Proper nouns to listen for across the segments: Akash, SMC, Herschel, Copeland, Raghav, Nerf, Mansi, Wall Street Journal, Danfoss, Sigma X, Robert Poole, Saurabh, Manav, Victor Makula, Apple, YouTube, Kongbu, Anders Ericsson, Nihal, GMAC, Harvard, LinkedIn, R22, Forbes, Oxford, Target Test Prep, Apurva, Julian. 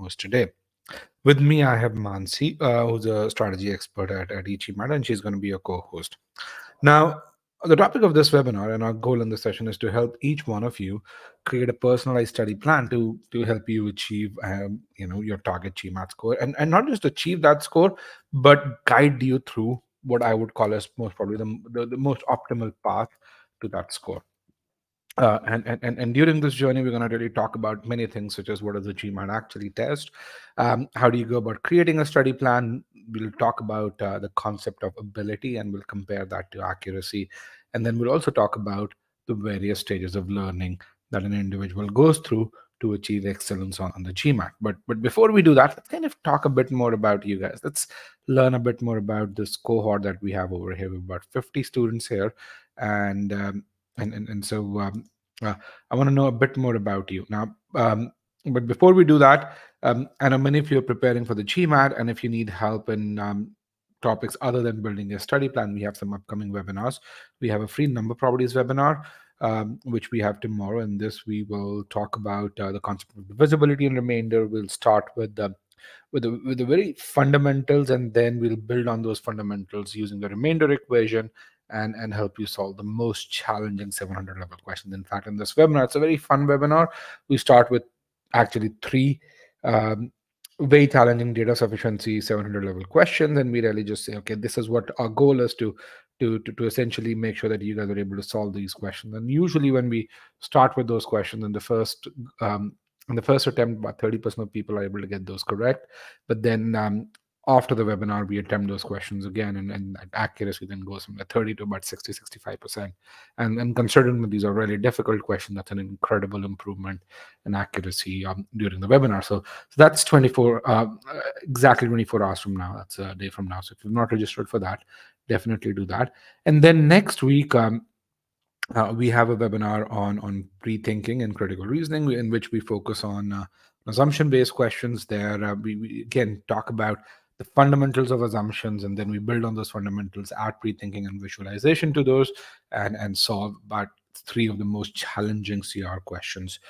host today. With me, I have Mansi, who's a strategy expert at e-GMAT, and she's going to be your co-host. Now, the topic of this webinar and our goal in this session is to help each one of you create a personalized study plan to help you achieve your target GMAT score, and not just achieve that score, but guide you through what I would call as most probably the most optimal path to that score. And during this journey, we're going to really talk about many things, such as what does the GMAT actually test? How do you go about creating a study plan? We'll talk about the concept of ability, and we'll compare that to accuracy. And then we'll also talk about the various stages of learning that an individual goes through to achieve excellence on the GMAT. But before we do that, let's kind of talk a bit more about you guys. Let's learn a bit more about this cohort that we have over here. We have about 50 students here. And so I want to know a bit more about you now. But before we do that, I know many of you are preparing for the GMAT, and if you need help in topics other than building a study plan, we have some upcoming webinars. We have a free number properties webinar, which we have tomorrow. In this, we will talk about the concept of divisibility and remainder. We'll start with the very fundamentals, and then we'll build on those fundamentals using the remainder equation, and help you solve the most challenging 700 level questions. In fact, in this webinar, it's a very fun webinar. We start with actually three very challenging data sufficiency 700 level questions, and we really just say, okay, this is what our goal is to essentially make sure that you guys are able to solve these questions. And usually when we start with those questions in the first attempt, about 30% of people are able to get those correct. But then after the webinar, we attempt those questions again, and accuracy then goes from the 30 to about 60, 65%. And considering that these are really difficult questions, that's an incredible improvement in accuracy during the webinar. So that's exactly 24 hours from now. That's a day from now. So if you're not registered for that, definitely do that. And then next week, we have a webinar on pre-thinking and critical reasoning, in which we focus on assumption-based questions. There, we again talk about the fundamentals of assumptions, and then we build on those fundamentals, add pre-thinking and visualization to those, and solve about three of the most challenging CR questions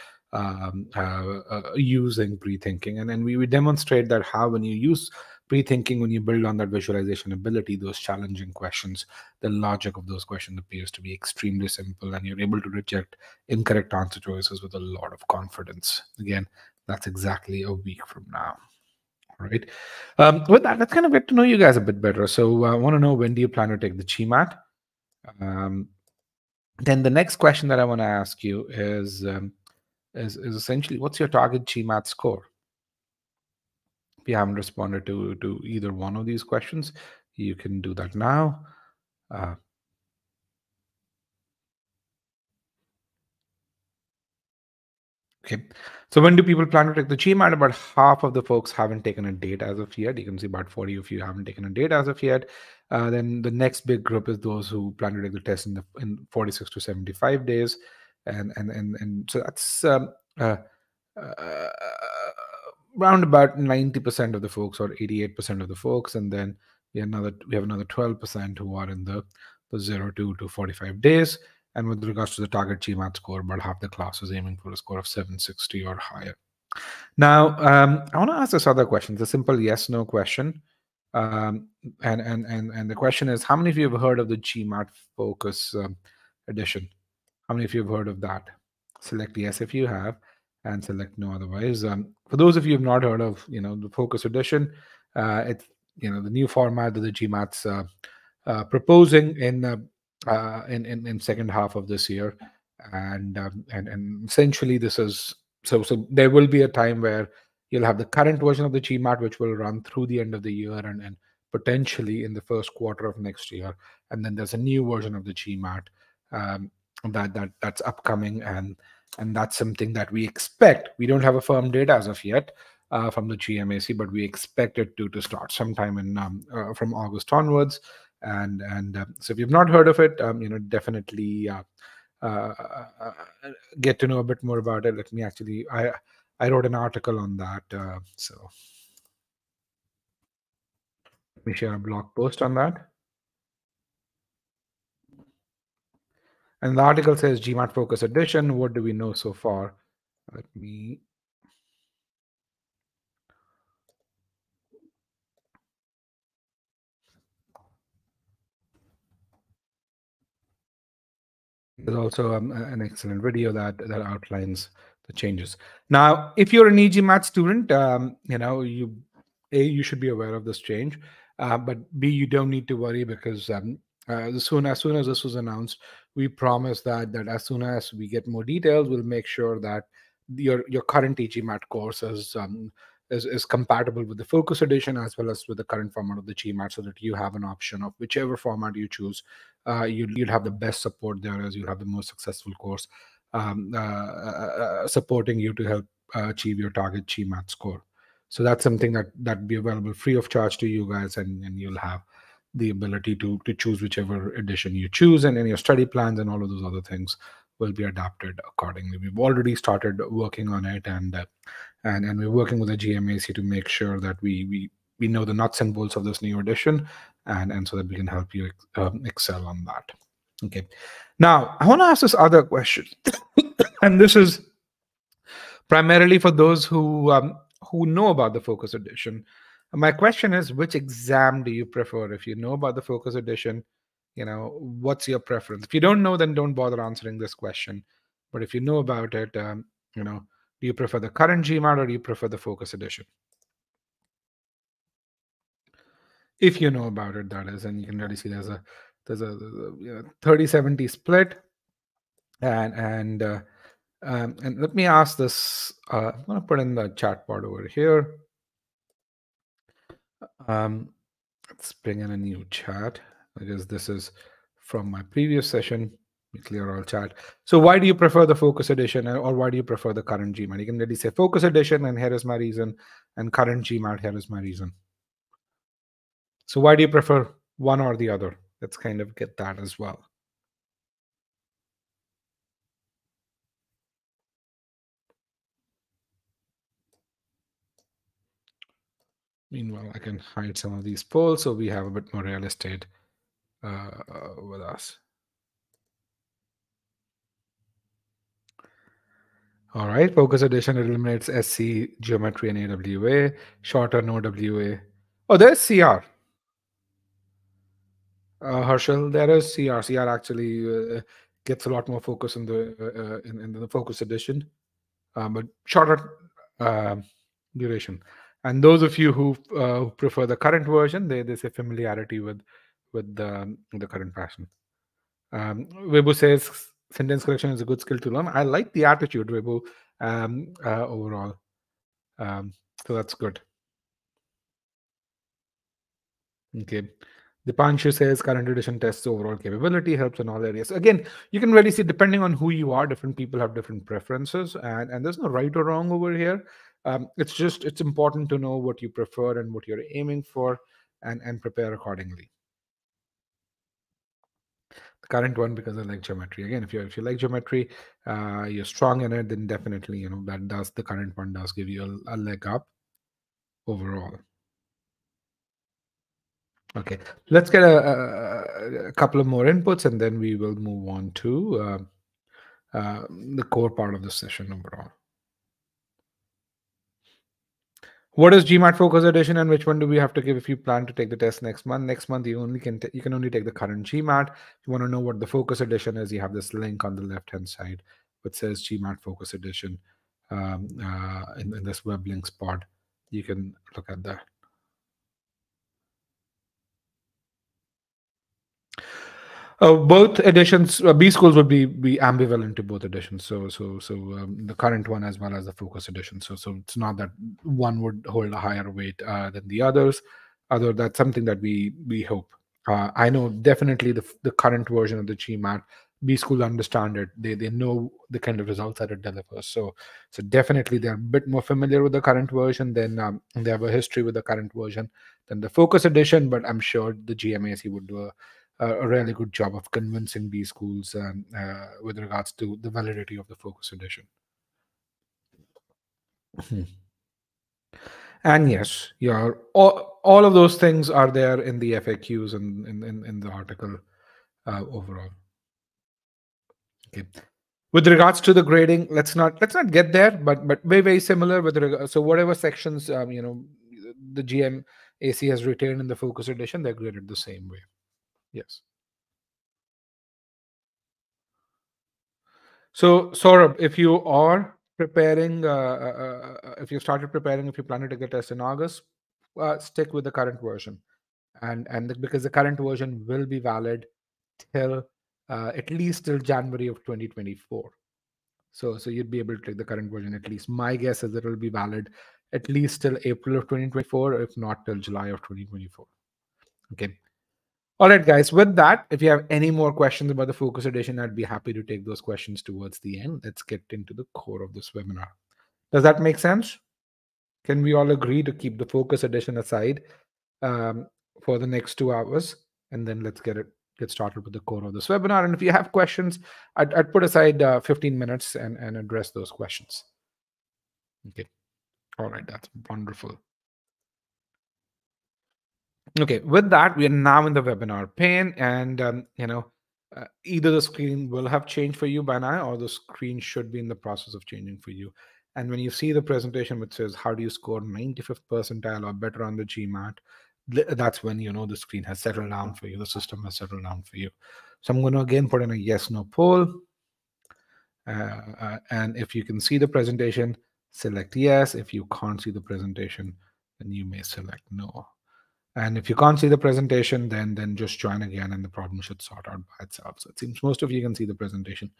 using pre-thinking. And then we demonstrate that how, when you use pre-thinking, when you build on that visualization ability, those challenging questions, the logic of those questions appears to be extremely simple, and you're able to reject incorrect answer choices with a lot of confidence. Again, that's exactly a week from now. Right. With that, let's kind of get to know you guys a bit better. So I want to know, when do you plan to take the GMAT? Then the next question that I want to ask you is essentially, what's your target GMAT score? If you haven't responded to either one of these questions, you can do that now. Okay, so when do people plan to take the GMAT? About half of the folks haven't taken a date as of yet. You can see about 40 of you haven't taken a date as of yet. Then the next big group is those who plan to take the test in 46 to 75 days, and so that's around about 90% of the folks, or 88% of the folks, and then we have another 12% who are in the 0 to 45 days. And with regards to the target GMAT score, about half the class is aiming for a score of 760 or higher. Now, I want to ask this other question. It's a simple yes/no question, and the question is, how many of you have heard of the GMAT Focus Edition? How many of you have heard of that? Select yes if you have, and select no otherwise. For those of you who have not heard of, the Focus Edition, it's the new format that the GMAT's proposing in second half of this year, and essentially this is so there will be a time where you'll have the current version of the GMAT, which will run through the end of the year and potentially in the first quarter of next year, and then there's a new version of the GMAT that's upcoming, and that's something that we expect. We don't have a firm date as of yet from the GMAC, but we expect it to start sometime in from August onwards. And so if you've not heard of it, definitely get to know a bit more about it. Let me actually, I wrote an article on that. So let me share a blog post on that. And the article says, GMAT Focus Edition, what do we know so far? Let me There's also an excellent video that outlines the changes. Now, if you're an e-GMAT student, you should be aware of this change, but B, you don't need to worry, because as soon as this was announced, we promised that as soon as we get more details, we'll make sure that your current e-GMAT course is compatible with the Focus Edition as well as with the current format of the GMAT, so that you have an option of whichever format you choose. You'll have the best support there, as you'll have the most successful course supporting you to help achieve your target GMAT score. So that's something that'd be available free of charge to you guys, and you'll have the ability to choose whichever edition you choose, and your study plans and all of those other things will be adapted accordingly. We've already started working on it, and we're working with the GMAC to make sure that we know the nuts and bolts of this new edition, and so that we can help you excel on that. Okay. Now, I want to ask this other question, and this is primarily for those who know about the Focus Edition. My question is, which exam do you prefer? If you know about the Focus Edition, what's your preference? If you don't know, then don't bother answering this question. But if you know about it, do you prefer the current GMAT or do you prefer the Focus Edition? If you know about it, that is, and you can really see there's a 30-70 split. And let me ask this. I'm going to put in the chat part over here. Let's bring in a new chat, because this is from my previous session. We clear all chat. So why do you prefer the Focus Edition, or why do you prefer the current GMAT? You can really say Focus Edition, and here is my reason, and current GMAT, here is my reason. So why do you prefer one or the other? Let's kind of get that as well. Meanwhile, I can hide some of these polls so we have a bit more real estate with us. All right, Focus Edition eliminates SC, Geometry, and AWA. Shorter, no WA. Oh, there's CR. Herschel, there is CR. CR actually gets a lot more focus in the Focus Edition, but shorter duration. And those of you who prefer the current version, they say familiarity with the current fashion. Webu says sentence correction is a good skill to learn. I like the attitude, Webu, overall. So that's good. Okay. Dipanshu says current edition tests overall capability, helps in all areas. Again, you can really see, depending on who you are, different people have different preferences, and there's no right or wrong over here. It's important to know what you prefer and what you're aiming for, and prepare accordingly. The current one, because I like geometry. Again, if you like geometry, you're strong in it, then definitely, that does, the current one does give you a leg up overall. Okay, let's get a couple of more inputs, and then we will move on to the core part of the session overall. What is GMAT Focus Edition, and which one do we have to give if you plan to take the test next month? Next month, you can only take the current GMAT. If you want to know what the Focus Edition is, you have this link on the left-hand side which says GMAT Focus Edition in this web link spot. You can look at that. Both editions, B schools would be ambivalent to both editions. So the current one as well as the Focus Edition. So it's not that one would hold a higher weight than the others. Although that's something that we hope. I know definitely the current version of the GMAT, B schools understand it. They know the kind of results that it delivers. So definitely they're a bit more familiar with the current version than they have a history with the current version than the Focus Edition. But I'm sure the GMAC would do a really good job of convincing B schools with regards to the validity of the Focus Edition. And yes, all of those things are there in the FAQs and in the article overall. Okay. With regards to the grading, let's not get there, but very, very similar with regards. So whatever sections the GMAC has retained in the Focus Edition, they're graded the same way. Yes. So, Saurabh, if you are preparing, if you started preparing, if you plan to take the test in August, stick with the current version, and because the current version will be valid till at least till January of 2024. So you'd be able to take the current version at least. My guess is that it'll be valid at least till April of 2024, if not till July of 2024. Okay. All right, guys, with that, if you have any more questions about the focus edition, I'd be happy to take those questions towards the end. Let's get into the core of this webinar. Does that make sense? Can we all agree to keep the focus edition aside for the next 2 hours? And then let's get started with the core of this webinar. And if you have questions, I'd put aside 15 minutes and address those questions. Okay. All right, that's wonderful. Okay, with that, we are now in the webinar pane, and either the screen will have changed for you by now, or the screen should be in the process of changing for you. And when you see the presentation which says, how do you score 95th percentile or better on the GMAT, that's when you know the screen has settled down for you, the system has settled down for you. So I'm going to again put in a yes-no poll. And if you can see the presentation, select yes. If you can't see the presentation, then you may select no. And if you can't see the presentation, then just join again and the problem should sort out by itself. So it seems most of you can see the presentation.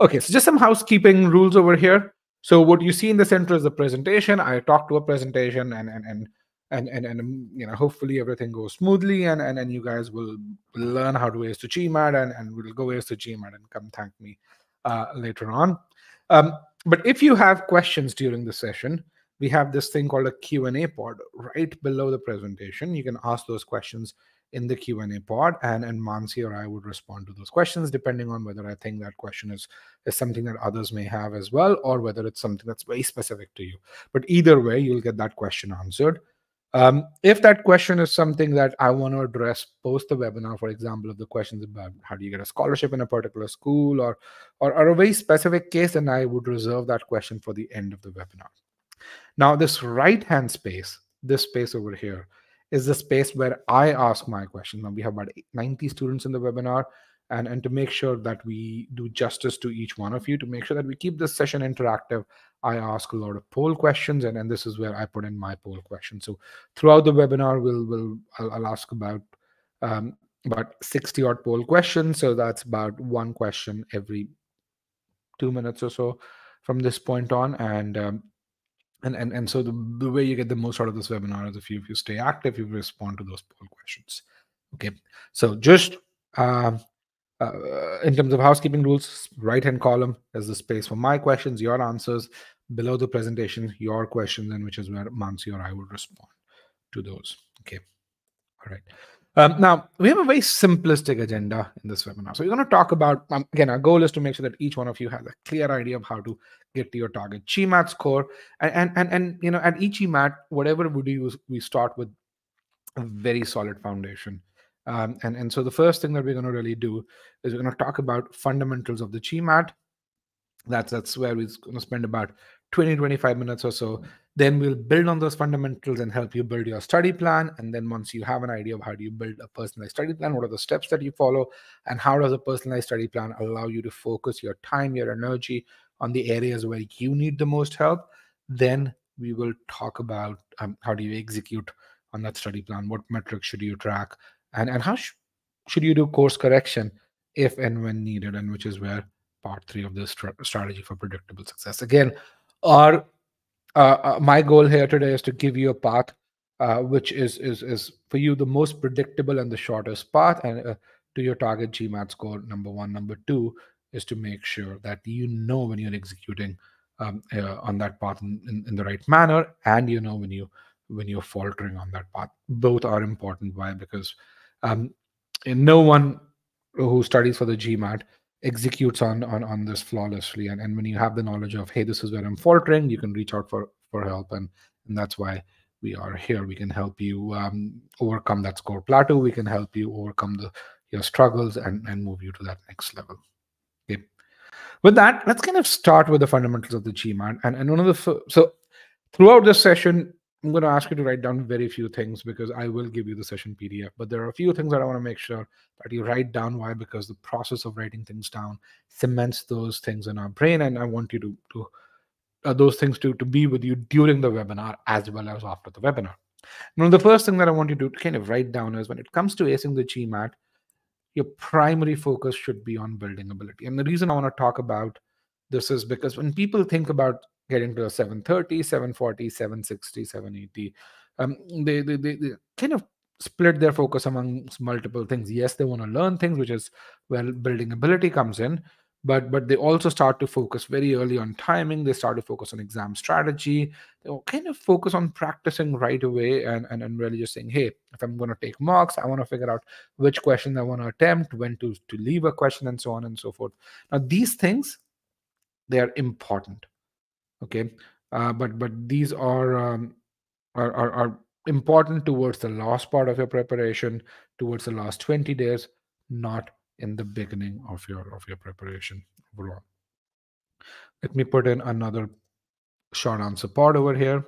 Okay, so just some housekeeping rules over here. So what you see in the center is the presentation. I talk to a presentation and hopefully everything goes smoothly and you guys will learn how to ace the GMAT and we'll go ace the GMAT and come thank me later on. But if you have questions during the session, we have this thing called a Q&A pod right below the presentation. You can ask those questions in the Q&A pod, and Mansi or I would respond to those questions depending on whether I think that question is something that others may have as well, or whether it's something that's very specific to you. But either way, you'll get that question answered. If that question is something that I want to address post the webinar, for example, if the question's about how do you get a scholarship in a particular school or a very specific case, then I would reserve that question for the end of the webinar. Now, this right-hand space, this space over here, is the space where I ask my question. Now, we have about 90 students in the webinar, and to make sure that we do justice to each one of you, to make sure that we keep this session interactive, I ask a lot of poll questions, and this is where I put in my poll question. So throughout the webinar, I'll ask about 60-odd poll questions, so that's about one question every 2 minutes or so from this point on, and so the way you get the most out of this webinar is if you stay active, you respond to those poll questions. Okay, so just in terms of housekeeping rules, right-hand column is the space for my questions, your answers. Below the presentation, your questions, and which is where Mansi or I would respond to those. Okay, all right. Now, we have a very simplistic agenda in this webinar. So we're going to talk about, again, our goal is to make sure that each one of you has a clear idea of how to get to your target GMAT score. And at each GMAT, whatever we do, we start with a very solid foundation. And so the first thing that we're going to really do is we're going to talk about fundamentals of the GMAT. That's where we're going to spend about 20-25 minutes or so. Then we'll build on those fundamentals and help you build your study plan. And then once you have an idea of how do you build a personalized study plan, what are the steps that you follow, and how does a personalized study plan allow you to focus your time, your energy on the areas where you need the most help, then we will talk about how do you execute on that study plan, what metrics should you track, and how should you do course correction if and when needed, and which is where part 3 of this strategy for predictable success. Again, my goal here today is to give you a path which is for you the most predictable and the shortest path and to your target GMAT score, number one. Number two is to make sure that you know when you're executing on that path in the right manner, and you know when you're faltering on that path. Both are important. Why? Because no one who studies for the GMAT executes on this flawlessly, and when you have the knowledge of, hey, this is where I'm faltering, you can reach out for help, and that's why we are here. We can help you overcome that score plateau. We can help you overcome your struggles and move you to that next level. Okay, with that, let's kind of start with the fundamentals of the GMAT, and one of the so throughout this session I'm going to ask you to write down very few things because I will give you the session PDF. But there are a few things that I want to make sure that you write down. Why? Because the process of writing things down cements those things in our brain. And I want you those things to be with you during the webinar as well as after the webinar. Now, the first thing that I want you to kind of write down is when it comes to acing the GMAT, your primary focus should be on building ability. And the reason I want to talk about this is because when people think about getting to a 730, 740, 760, 780. They kind of split their focus amongst multiple things. Yes, they want to learn things, which is where building ability comes in, but they also start to focus very early on timing. They start to focus on exam strategy. They kind of focus on practicing right away and really just saying, hey, if I'm going to take marks, I want to figure out which questions I want to attempt, when to leave a question, and so on and so forth. Now, these things, they are important. Okay, but these are important towards the last part of your preparation, towards the last 20 days, not in the beginning of your preparation overall. Let me put in another short answer part over here.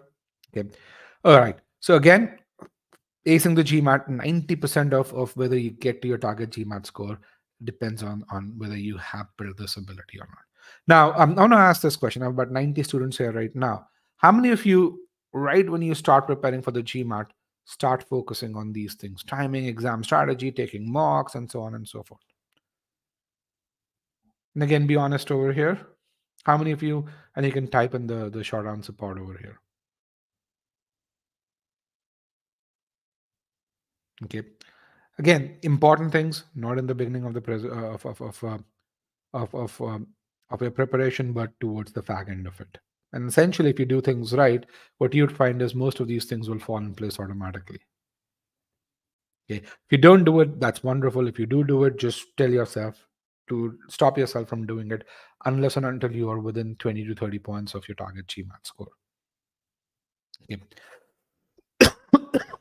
Okay, all right. So again, acing the GMAT, 90% of whether you get to your target GMAT score depends on whether you have built this ability or not. Now, I'm going to ask this question. I have about 90 students here right now. How many of you, right when you start preparing for the GMAT, start focusing on these things? Timing, exam strategy, taking marks, and so on and so forth. And again, be honest over here. How many of you, and you can type in the short answer part over here. Okay. Again, important things, not in the beginning of the of your preparation, but towards the back end of it. And essentially, if you do things right, what you'd find is most of these things will fall in place automatically. Okay. If you don't do it, that's wonderful. If you do it, just tell yourself to stop yourself from doing it unless and until you are within 20 to 30 points of your target GMAT score. Okay.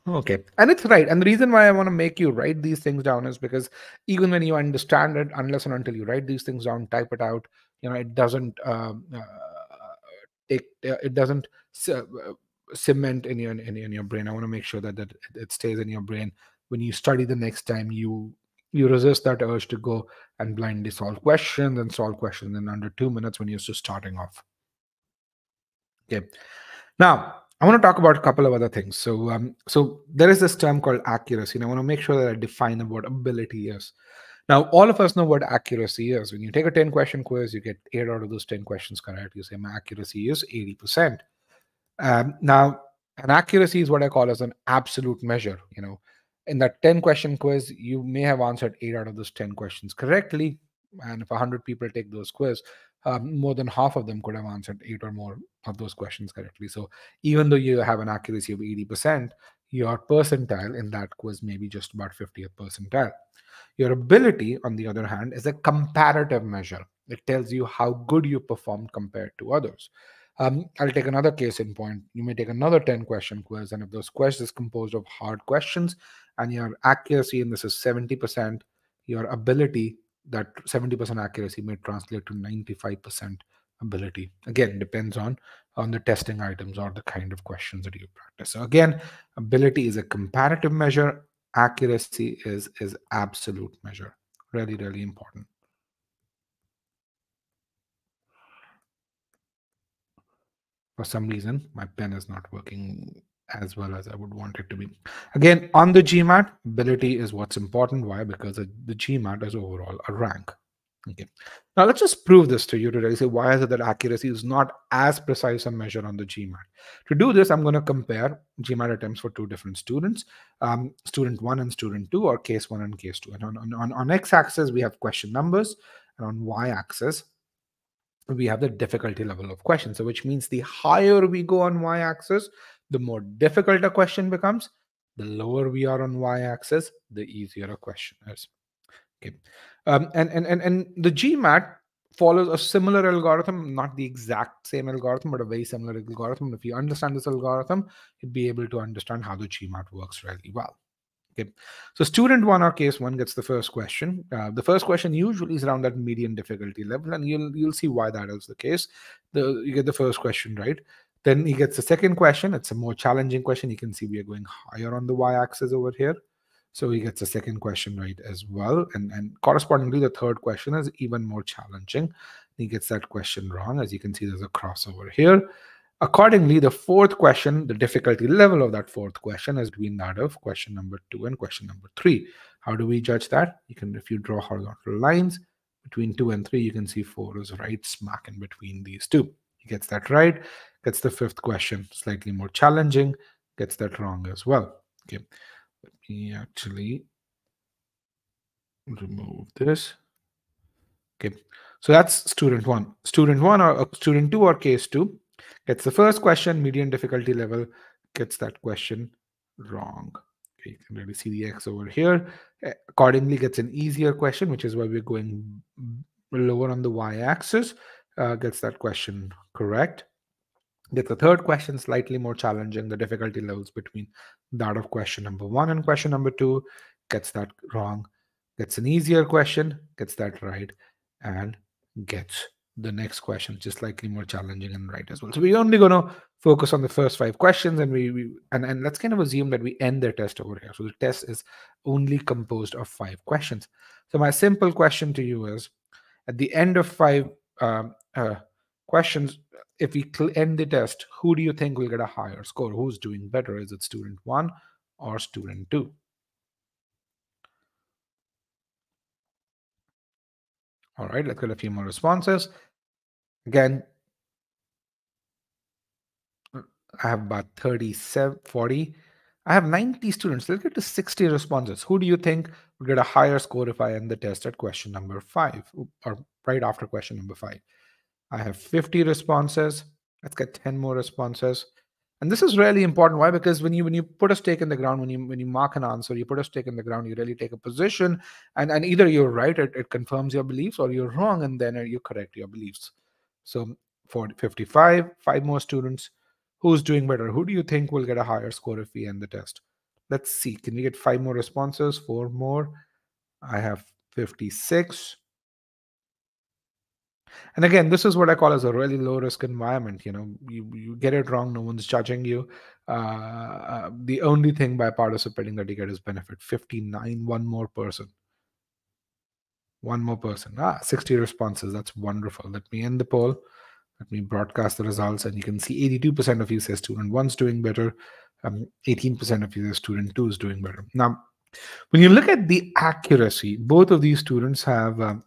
Okay, and it's right. And the reason why I want to make you write these things down is because even when you understand it, unless and until you write these things down, type it out, you know, it doesn't cement in your brain. I want to make sure that it stays in your brain. When you study the next time, you resist that urge to go and blindly solve questions in under 2 minutes when you're just starting off. Okay, now. I want to talk about a couple of other things. So, so there is this term called accuracy, and I want to make sure that I define what ability is. Now, all of us know what accuracy is. When you take a 10-question quiz, you get 8 out of those 10 questions correct. You say, my accuracy is 80%. Now, an accuracy is what I call as an absolute measure. You know, in that 10-question quiz, you may have answered 8 out of those 10 questions correctly. And if 100 people take those quiz, more than half of them could have answered 8 or more of those questions correctly. So even though you have an accuracy of 80%, your percentile in that quiz may be just about 50th percentile. Your ability, on the other hand, is a comparative measure. It tells you how good you performed compared to others. I'll take another case in point. You may take another 10-question quiz, and if those questions is composed of hard questions and your accuracy, and this is 70%, your ability, that 70% accuracy may translate to 95% ability. Again, depends on the testing items or the kind of questions that you practice. So again, ability is a comparative measure. Accuracy is absolute measure. Really, really important. For some reason, my pen is not working as well as I would want it to be. Again, on the GMAT, ability is what's important. Why? Because the GMAT is overall a rank. Okay. Now, let's just prove this to you today. Say, why is it that accuracy is not as precise a measure on the GMAT? To do this, I'm going to compare GMAT attempts for two different students, student 1 and student 2, or case 1 and case 2. And on x-axis, we have question numbers, and on y-axis, we have the difficulty level of questions. So, which means the higher we go on y-axis, the more difficult a question becomes. The lower we are on y-axis, the easier a question is. Okay, and the GMAT follows a similar algorithm, not the exact same algorithm, but a very similar algorithm. If you understand this algorithm, you'd be able to understand how the GMAT works really well. Okay, so student 1 or case 1 gets the first question. The first question usually is around that median difficulty level, and you'll see why that is the case. You get the first question right. Then he gets the second question. It's a more challenging question. You can see we are going higher on the y-axis over here. So he gets the second question right as well. And correspondingly, the third question is even more challenging. He gets that question wrong. As you can see, there's a crossover here. Accordingly, the fourth question, the difficulty level of that fourth question is between that of question number 2 and question number 3. How do we judge that? You can, if you draw horizontal lines between 2 and 3, you can see 4 is right smack in between these two. He gets that right. Gets the fifth question, slightly more challenging, gets that wrong as well. Okay, let me actually remove this. Okay, so that's student 1. Student 1 or student 2 or case 2 gets the first question, median difficulty level, gets that question wrong. Okay, you can really see the X over here. Accordingly, gets an easier question, which is why we're going lower on the y-axis, gets that question correct. Get the third question, slightly more challenging, the difficulty levels between that of question number 1 and question number 2, gets that wrong, gets an easier question, gets that right, and gets the next question, which is slightly more challenging and right as well. So we're only going to focus on the first 5 questions, and we let's kind of assume that we end the test over here. So the test is only composed of 5 questions. So my simple question to you is, at the end of 5 questions, if we end the test, who do you think will get a higher score? Who's doing better? Is it student 1 or student 2? All right, let's get a few more responses. Again, I have about 37, 40. I have 90 students. Let's get to 60 responses. Who do you think will get a higher score if I end the test at question number 5 or right after question number 5? I have 50 responses. Let's get 10 more responses. And this is really important. Why? Because when you put a stake in the ground, when you mark an answer, you put a stake in the ground, you really take a position. And either you're right, it confirms your beliefs, or you're wrong, and then you correct your beliefs. So for 55, 5 more students. Who's doing better? Who do you think will get a higher score if we end the test? Let's see. Can we get 5 more responses? 4 more. I have 56. And again, this is what I call as a really low-risk environment. You know, you get it wrong, no one's judging you. The only thing by participating that you get is benefit. 59, one more person. One more person. 60 responses. That's wonderful. Let me end the poll. Let me broadcast the results. And you can see 82% of you say student 1's doing better. 18% of you say student 2 is doing better. Now, when you look at the accuracy, both of these students have...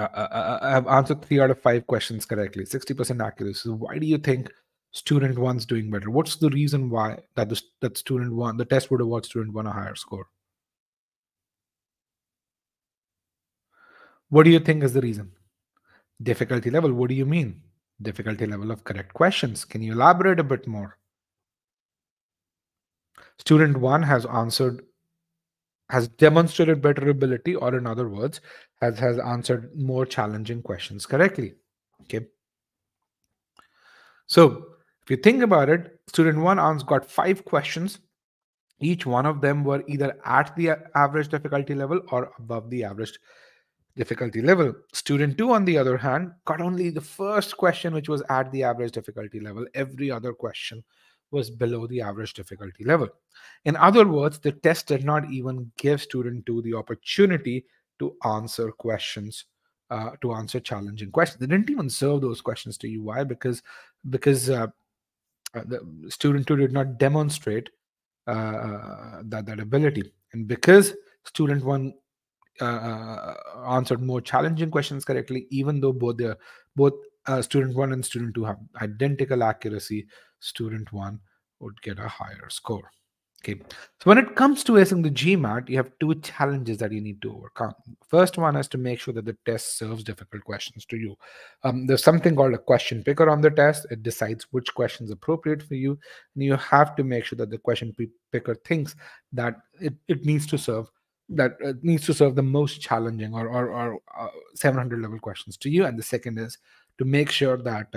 I've answered 3 out of 5 questions correctly, 60% accuracy. So why do you think student 1's doing better? What's the reason why that student 1, the test would award student 1 a higher score? What do you think is the reason? Difficulty level. What do you mean? Difficulty level of correct questions. Can you elaborate a bit more? Student 1 has answered, has demonstrated better ability, or in other words, has answered more challenging questions correctly. Okay. So if you think about it, student 1 got 5 questions. Each one of them were either at the average difficulty level or above the average difficulty level. Student 2, on the other hand, got only the first question, which was at the average difficulty level. Every other question was below the average difficulty level. In other words, the test did not even give student 2 the opportunity to answer questions, to answer challenging questions. They didn't even serve those questions to you. Why? Because the student 2 did not demonstrate that ability. And because student 1 answered more challenging questions correctly, even though both student 1 and student 2 have identical accuracy, student 1 would get a higher score. Okay, so when it comes to acing the GMAT, you have 2 challenges that you need to overcome. First one is to make sure that the test serves difficult questions to you. There's something called a question picker on the test. It decides which question is appropriate for you, and you have to make sure that the question picker thinks that it needs to serve the most challenging or 700 level questions to you. And the second is to make sure that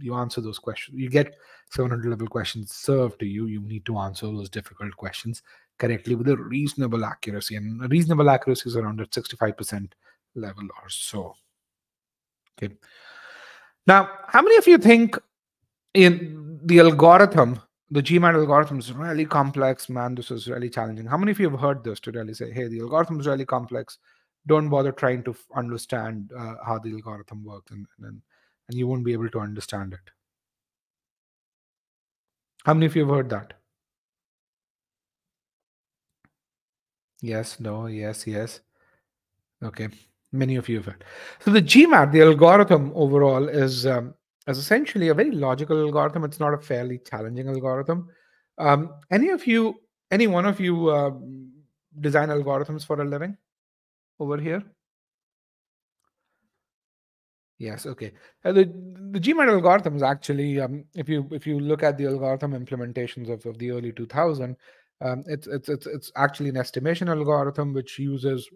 you answer those questions. You get 700 level questions served to you. You need to answer those difficult questions correctly with a reasonable accuracy. And reasonable accuracy is around at 65% level or so. Okay. Now, how many of you think in the algorithm, the GMAT algorithm is really complex, man, this is really challenging? How many of you have heard this to really say, hey, the algorithm is really complex, don't bother trying to understand how the algorithm works, and you won't be able to understand it? How many of you have heard that? Yes, no, yes, yes. Okay, many of you have heard. So the GMAT, the algorithm overall is essentially a very logical algorithm. It's not a fairly challenging algorithm. Any one of you design algorithms for a living over here? Yes, okay. The GMAT algorithm is actually, if you look at the algorithm implementations of the early 2000s, it's actually an estimation algorithm which uses,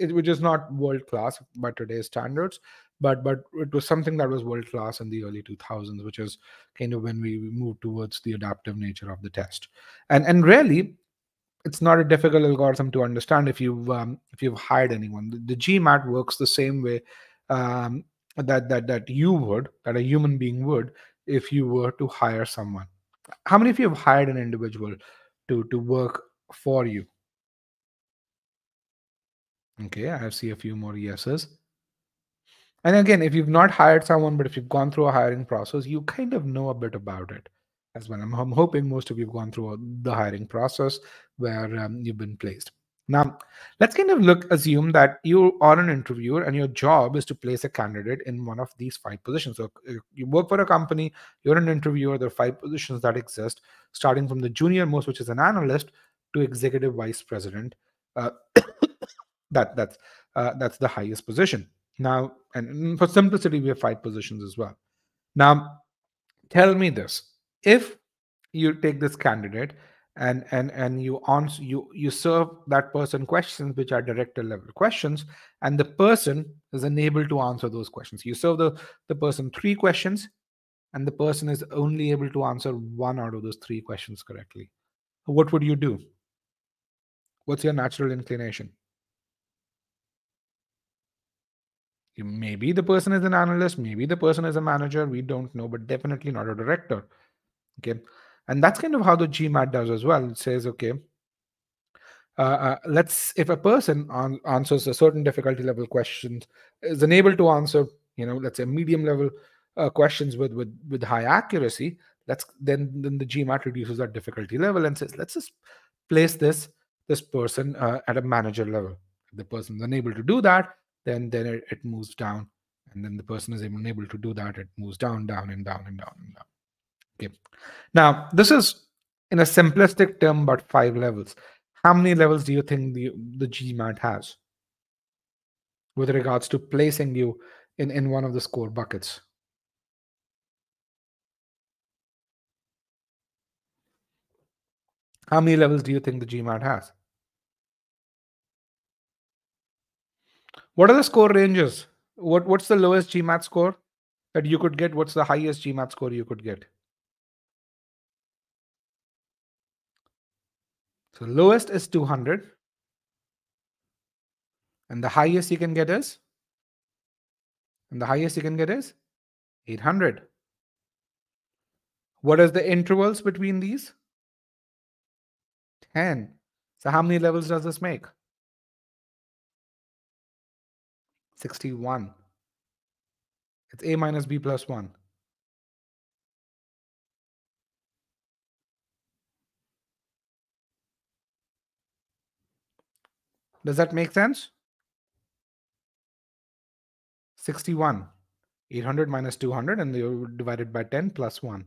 which is not world class by today's standards, but it was something that was world class in the early 2000s, which is kind of when we moved towards the adaptive nature of the test. And really, it's not a difficult algorithm to understand if you've hired anyone. The GMAT works the same way that you would, that a human being would, if you were to hire someone. How many of you have hired an individual to work for you? Okay, I see a few more yeses. And again, if you've not hired someone, but if you've gone through a hiring process, you kind of know a bit about it as well. I'm hoping most of you have gone through the hiring process where you've been placed. Now, let's kind of assume that you are an interviewer and your job is to place a candidate in one of these 5 positions. So you work for a company, you're an interviewer, there are 5 positions that exist, starting from the junior most, which is an analyst, to executive vice president. That's the highest position. Now, and for simplicity, we have 5 positions as well. Now, tell me this: if you take this candidate and you answer, you serve that person questions which are director level questions, and the person is unable to answer those questions. You serve the person 3 questions, and the person is only able to answer 1 out of those 3 questions correctly. What would you do? What's your natural inclination? Maybe the person is an analyst, maybe the person is a manager, we don't know, but definitely not a director. Okay, and that's kind of how the GMAT does as well. It says, okay, if a person answers a certain difficulty level questions, is unable to answer, let's say medium level questions with high accuracy, then the GMAT reduces that difficulty level and says, let's just place this person at a manager level. If the person is unable to do that, then it moves down, and then the person is unable to do that, it moves down, down, and down, and down, and down. Okay. Now, this is in a simplistic term, but 5 levels. How many levels do you think the GMAT has with regards to placing you in one of the score buckets? How many levels do you think the GMAT has? What are the score ranges? What's the lowest GMAT score that you could get? What's the highest GMAT score you could get? So lowest is 200. And the highest you can get is? 800. What is the intervals between these? 10. So how many levels does this make? 61. It's A minus B plus 1. Does that make sense? 61. 800 minus 200, and you divide it by 10 plus 1.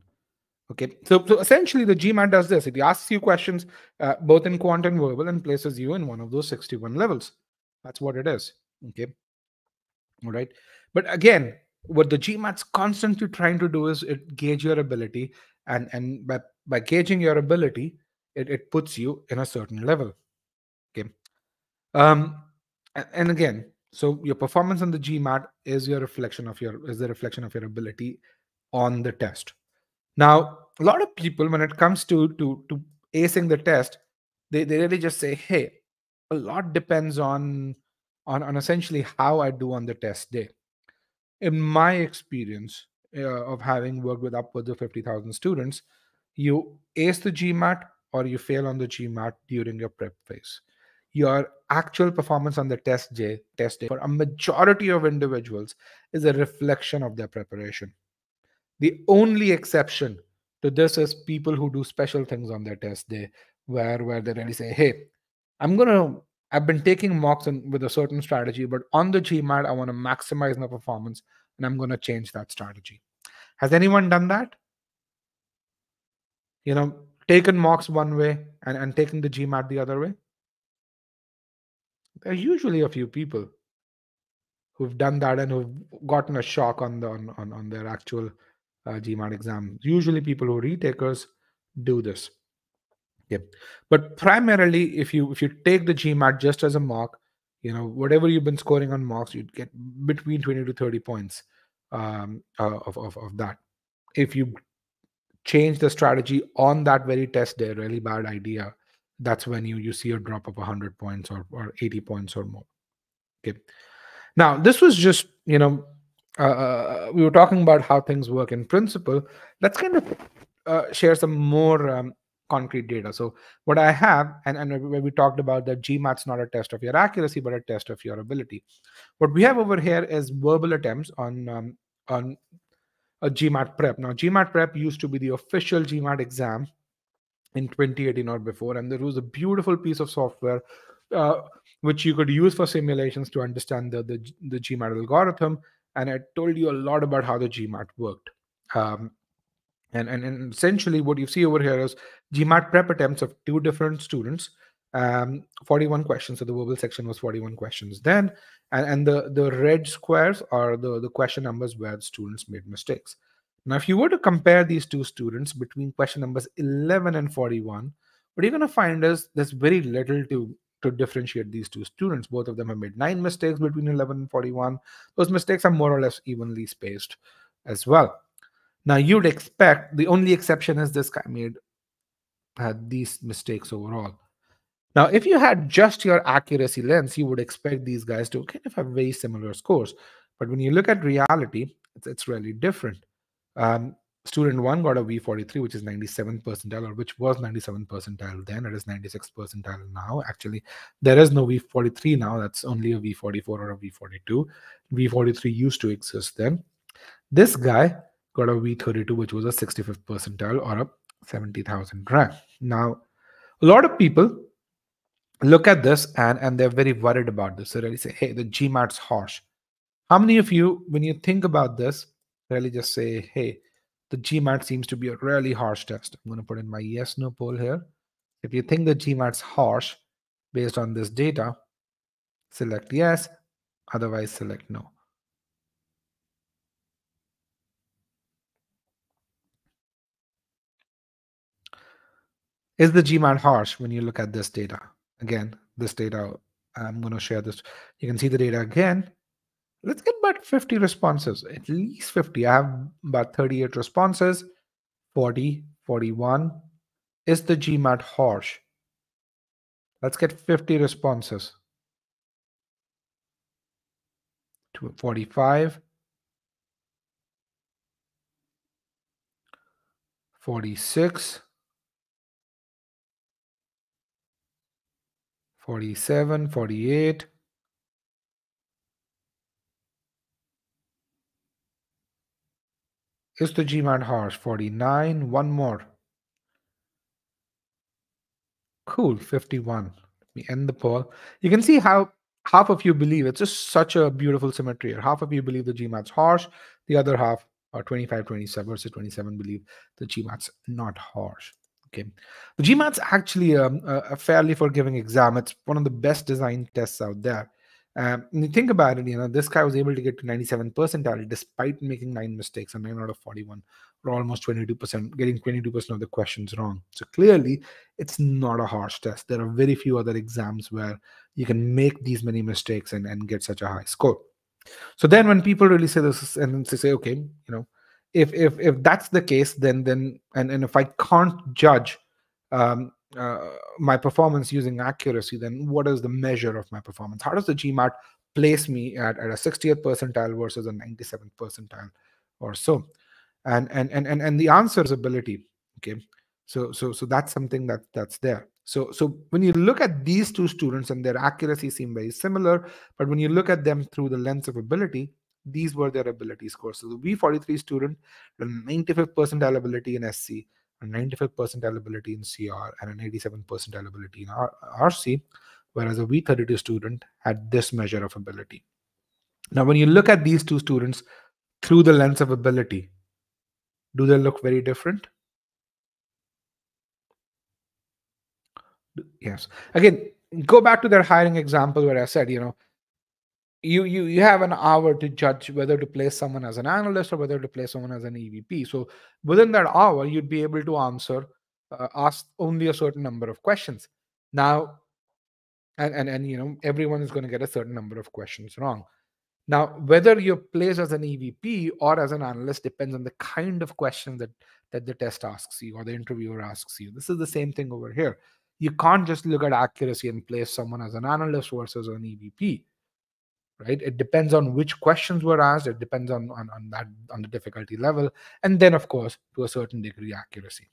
Okay, so essentially the GMAT does this. It asks you questions both in quant and verbal and places you in one of those 61 levels. That's what it is. Okay. All right. But again, what the GMAT's constantly trying to do is it gauge your ability, and by gauging your ability, it puts you in a certain level. Okay. And again, so your performance on the GMAT is the reflection of your ability on the test. Now, a lot of people, when it comes to acing the test, they really just say, hey, a lot depends on essentially how I do on the test day. In my experience, of having worked with upwards of 50,000 students, you ace the GMAT or you fail on the GMAT during your prep phase. Your actual performance on the test day for a majority of individuals is a reflection of their preparation. The only exception to this is people who do special things on their test day, where they really say, hey, I've been taking mocks with a certain strategy, but on the GMAT, I want to maximize my performance and I'm going to change that strategy. Has anyone done that? You know, taken mocks one way and taken the GMAT the other way? There are usually a few people who've done that and who've gotten a shock on their actual GMAT exam. Usually people who are retakers do this. Yep. But primarily, if you take the GMAT just as a mock, you know, whatever you've been scoring on mocks, you'd get between 20 to 30 points of that. If you change the strategy on that very test day, really bad idea, that's when you see a drop of 100 points or 80 points or more. Okay. Now, this was just, you know, we were talking about how things work in principle. Let's kind of share some more concrete data. So what I have, and when we talked about that GMAT's not a test of your accuracy, but a test of your ability. What we have over here is verbal attempts on a GMAT prep. Now, GMAT prep used to be the official GMAT exam in 2018 or before, and there was a beautiful piece of software which you could use for simulations to understand the GMAT algorithm, and I told you a lot about how the GMAT worked. And essentially what you see over here is GMAT prep attempts of two different students, 41 questions. So the verbal section was 41 questions then, and the red squares are the question numbers where students made mistakes. Now, if you were to compare these two students between question numbers 11 and 41, what you're going to find is there's very little to differentiate these two students. Both of them have made 9 mistakes between 11 and 41. Those mistakes are more or less evenly spaced as well. Now, you'd expect the only exception is this guy had these mistakes overall. Now, if you had just your accuracy lens, you would expect these guys to kind of have very similar scores. But when you look at reality, it's really different. Student 1 got a V43, which is 97th percentile, or which was 97th percentile then. It is 96th percentile now. Actually, there is no V43 now. That's only a V44 or a V42. V43 used to exist then. This guy got a V32, which was a 65th percentile or a 70,000 rank. Now, a lot of people look at this and they're very worried about this. They really say, hey, the GMAT's harsh. How many of you, when you think about this, really just say, hey, the GMAT seems to be a really harsh test? I'm going to put in my yes, no poll here. If you think the GMAT's harsh based on this data, select yes, otherwise select no. Is the GMAT harsh when you look at this data? Again, this data, I'm going to share this. You can see the data again. Let's get about 50 responses, at least 50. I have about 38 responses, 40, 41. Is the GMAT harsh? Let's get 50 responses. 45, 46, 47, 48, 49. Is the GMAT harsh? 49. One more. Cool. 51. Let me end the poll. You can see how half of you believe, it's just such a beautiful symmetry. Half of you believe the GMAT's harsh. The other half, or 25, 27 versus 27, believe the GMAT's not harsh. Okay. The GMAT's actually a fairly forgiving exam. It's one of the best designed tests out there. When you think about it, you know, this guy was able to get to 97th percentile despite making 9 mistakes, and 9 out of 41, or almost 22%, getting 22% of the questions wrong. So clearly, it's not a harsh test. There are very few other exams where you can make these many mistakes and get such a high score. So then when people really say this, and they say, okay, you know, if that's the case, then if I can't judge my performance using accuracy, then what is the measure of my performance? How does the GMAT place me at a 60th percentile versus a 97th percentile or so? and the answers ability. Okay, so that's something that's there. So when you look at these two students, and their accuracy seem very similar, but when you look at them through the lens of ability, these were their ability scores. So the V43 student had 95th percentile ability in SC, a 95th percentile ability in CR, and an 87th percentile ability in RC, whereas a V32 student had this measure of ability. Now, when you look at these two students through the lens of ability, do they look very different? Yes. Again, go back to their hiring example where I said, you know, you have an hour to judge whether to place someone as an analyst or whether to place someone as an EVP. So within that hour, you'd be able to answer, ask only a certain number of questions. Now, and you know, everyone is going to get a certain number of questions wrong. Now, whether you're placed as an EVP or as an analyst depends on the kind of question that the test asks you or the interviewer asks you. This is the same thing over here. You can't just look at accuracy and place someone as an analyst versus an EVP, right? It depends on which questions were asked. It depends on the difficulty level, and then of course to a certain degree accuracy.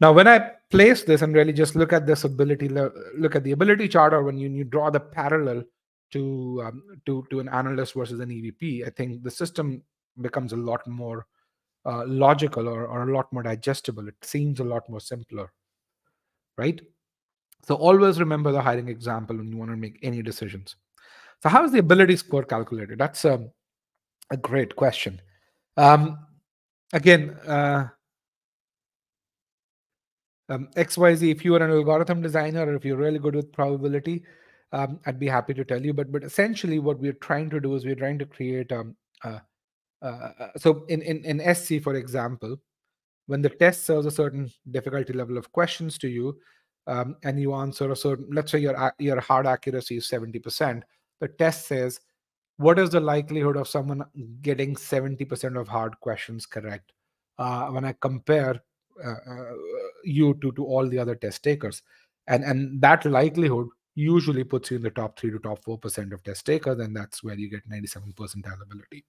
Now, when I place this and really just look at this ability, look at the ability chart, or when you draw the parallel to an analyst versus an EVP, I think the system becomes a lot more logical or a lot more digestible. It seems a lot more simpler. Right? So always remember the hiring example when you want to make any decisions. So how is the ability score calculated? That's a great question. XYZ, if you are an algorithm designer or if you're really good with probability, I'd be happy to tell you. But essentially what we're trying to do is we're trying to create... so in SC, for example, when the test serves a certain difficulty level of questions to you, and you answer a certain, let's say your hard accuracy is 70%, the test says, what is the likelihood of someone getting 70% of hard questions correct? When I compare you to all the other test takers, and that likelihood usually puts you in the top 3 to top 4% of test takers, and that's where you get 97th percentile ability.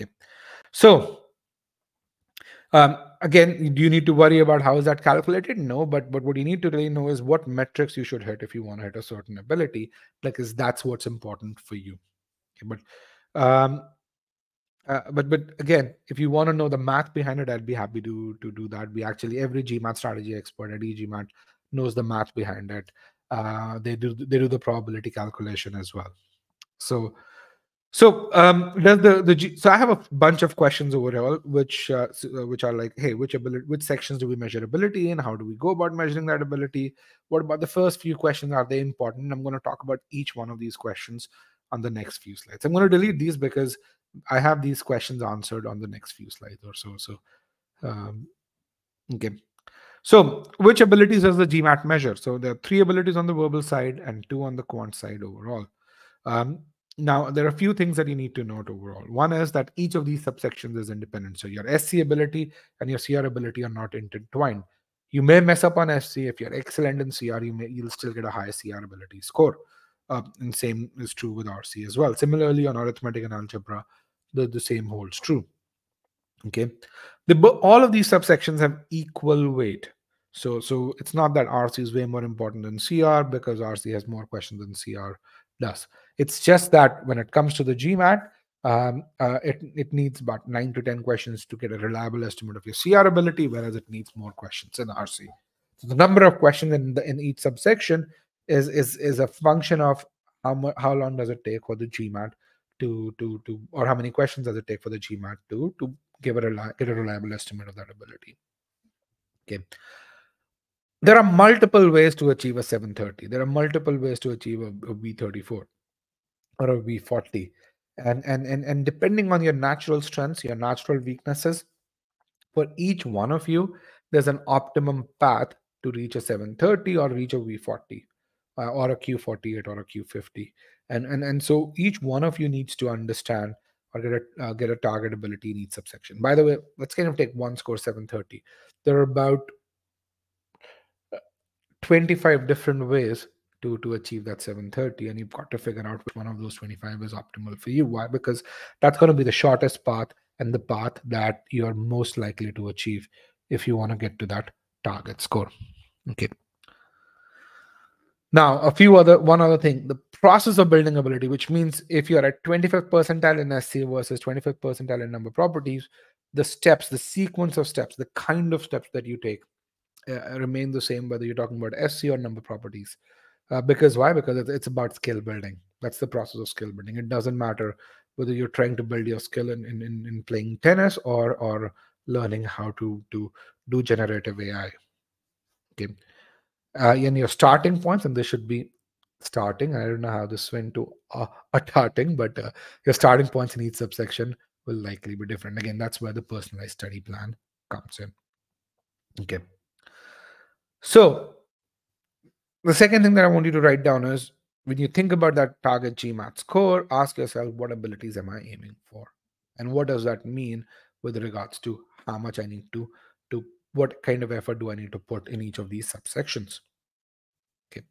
Okay. So, again, do you need to worry about how is that calculated? No, but what you need to really know is what metrics you should hit if you want to hit a certain ability, because that's what's important for you. Okay, but again, if you want to know the math behind it, I'd be happy to do that. We actually, every GMAT strategy expert at e-GMAT knows the math behind it. They do the probability calculation as well. So I have a bunch of questions overall, which are like, hey, which sections do we measure ability in? How do we go about measuring that ability? What about the first few questions? Are they important? I'm going to talk about each one of these questions on the next few slides. I'm going to delete these because I have these questions answered on the next few slides or so. Okay. So which abilities does the GMAT measure? So there are 3 abilities on the verbal side and 2 on the quant side overall. Now, there are a few things that you need to note overall. One is that each of these subsections is independent. So your SC ability and your CR ability are not intertwined. You may mess up on SC. If you're excellent in CR, you'll still get a high CR ability score. And same is true with RC as well. Similarly, on arithmetic and algebra, the same holds true. Okay, all of these subsections have equal weight. So it's not that RC is way more important than CR because RC has more questions than CR does. It's just that when it comes to the GMAT, it needs about 9 to 10 questions to get a reliable estimate of your CR ability, whereas it needs more questions in RC. So the number of questions in each subsection is a function of how long does it take for the GMAT or how many questions does it take for the GMAT to get a reliable estimate of that ability. Okay. There are multiple ways to achieve a 730. There are multiple ways to achieve a V34 or a V40. And depending on your natural strengths, your natural weaknesses, for each one of you, there's an optimum path to reach a 730 or reach a V40 or a Q48 or a Q50. And so each one of you needs to understand or get a target ability in each subsection. By the way, let's kind of take one score 730. There are about 25 different ways to achieve that 730, and you've got to figure out which one of those 25 is optimal for you. Why? Because that's going to be the shortest path and the path that you're most likely to achieve if you want to get to that target score. Okay. Now, one other thing, the process of building ability, which means if you're at 25th percentile in SC versus 25th percentile in number properties, the steps, the sequence of steps, the kind of steps that you take remain the same, whether you're talking about SC or number properties. Because why? Because it's about skill building. That's the process of skill building. It doesn't matter whether you're trying to build your skill in playing tennis or learning how to do generative AI. Okay. And your starting points, and this should be starting. I don't know how this went to a starting, but your starting points in each subsection will likely be different. Again, that's where the personalized study plan comes in. Okay. So the second thing that I want you to write down is, when you think about that target GMAT score, ask yourself, what abilities am I aiming for? And what does that mean with regards to how much I need to what kind of effort do I need to put in each of these subsections? Okay.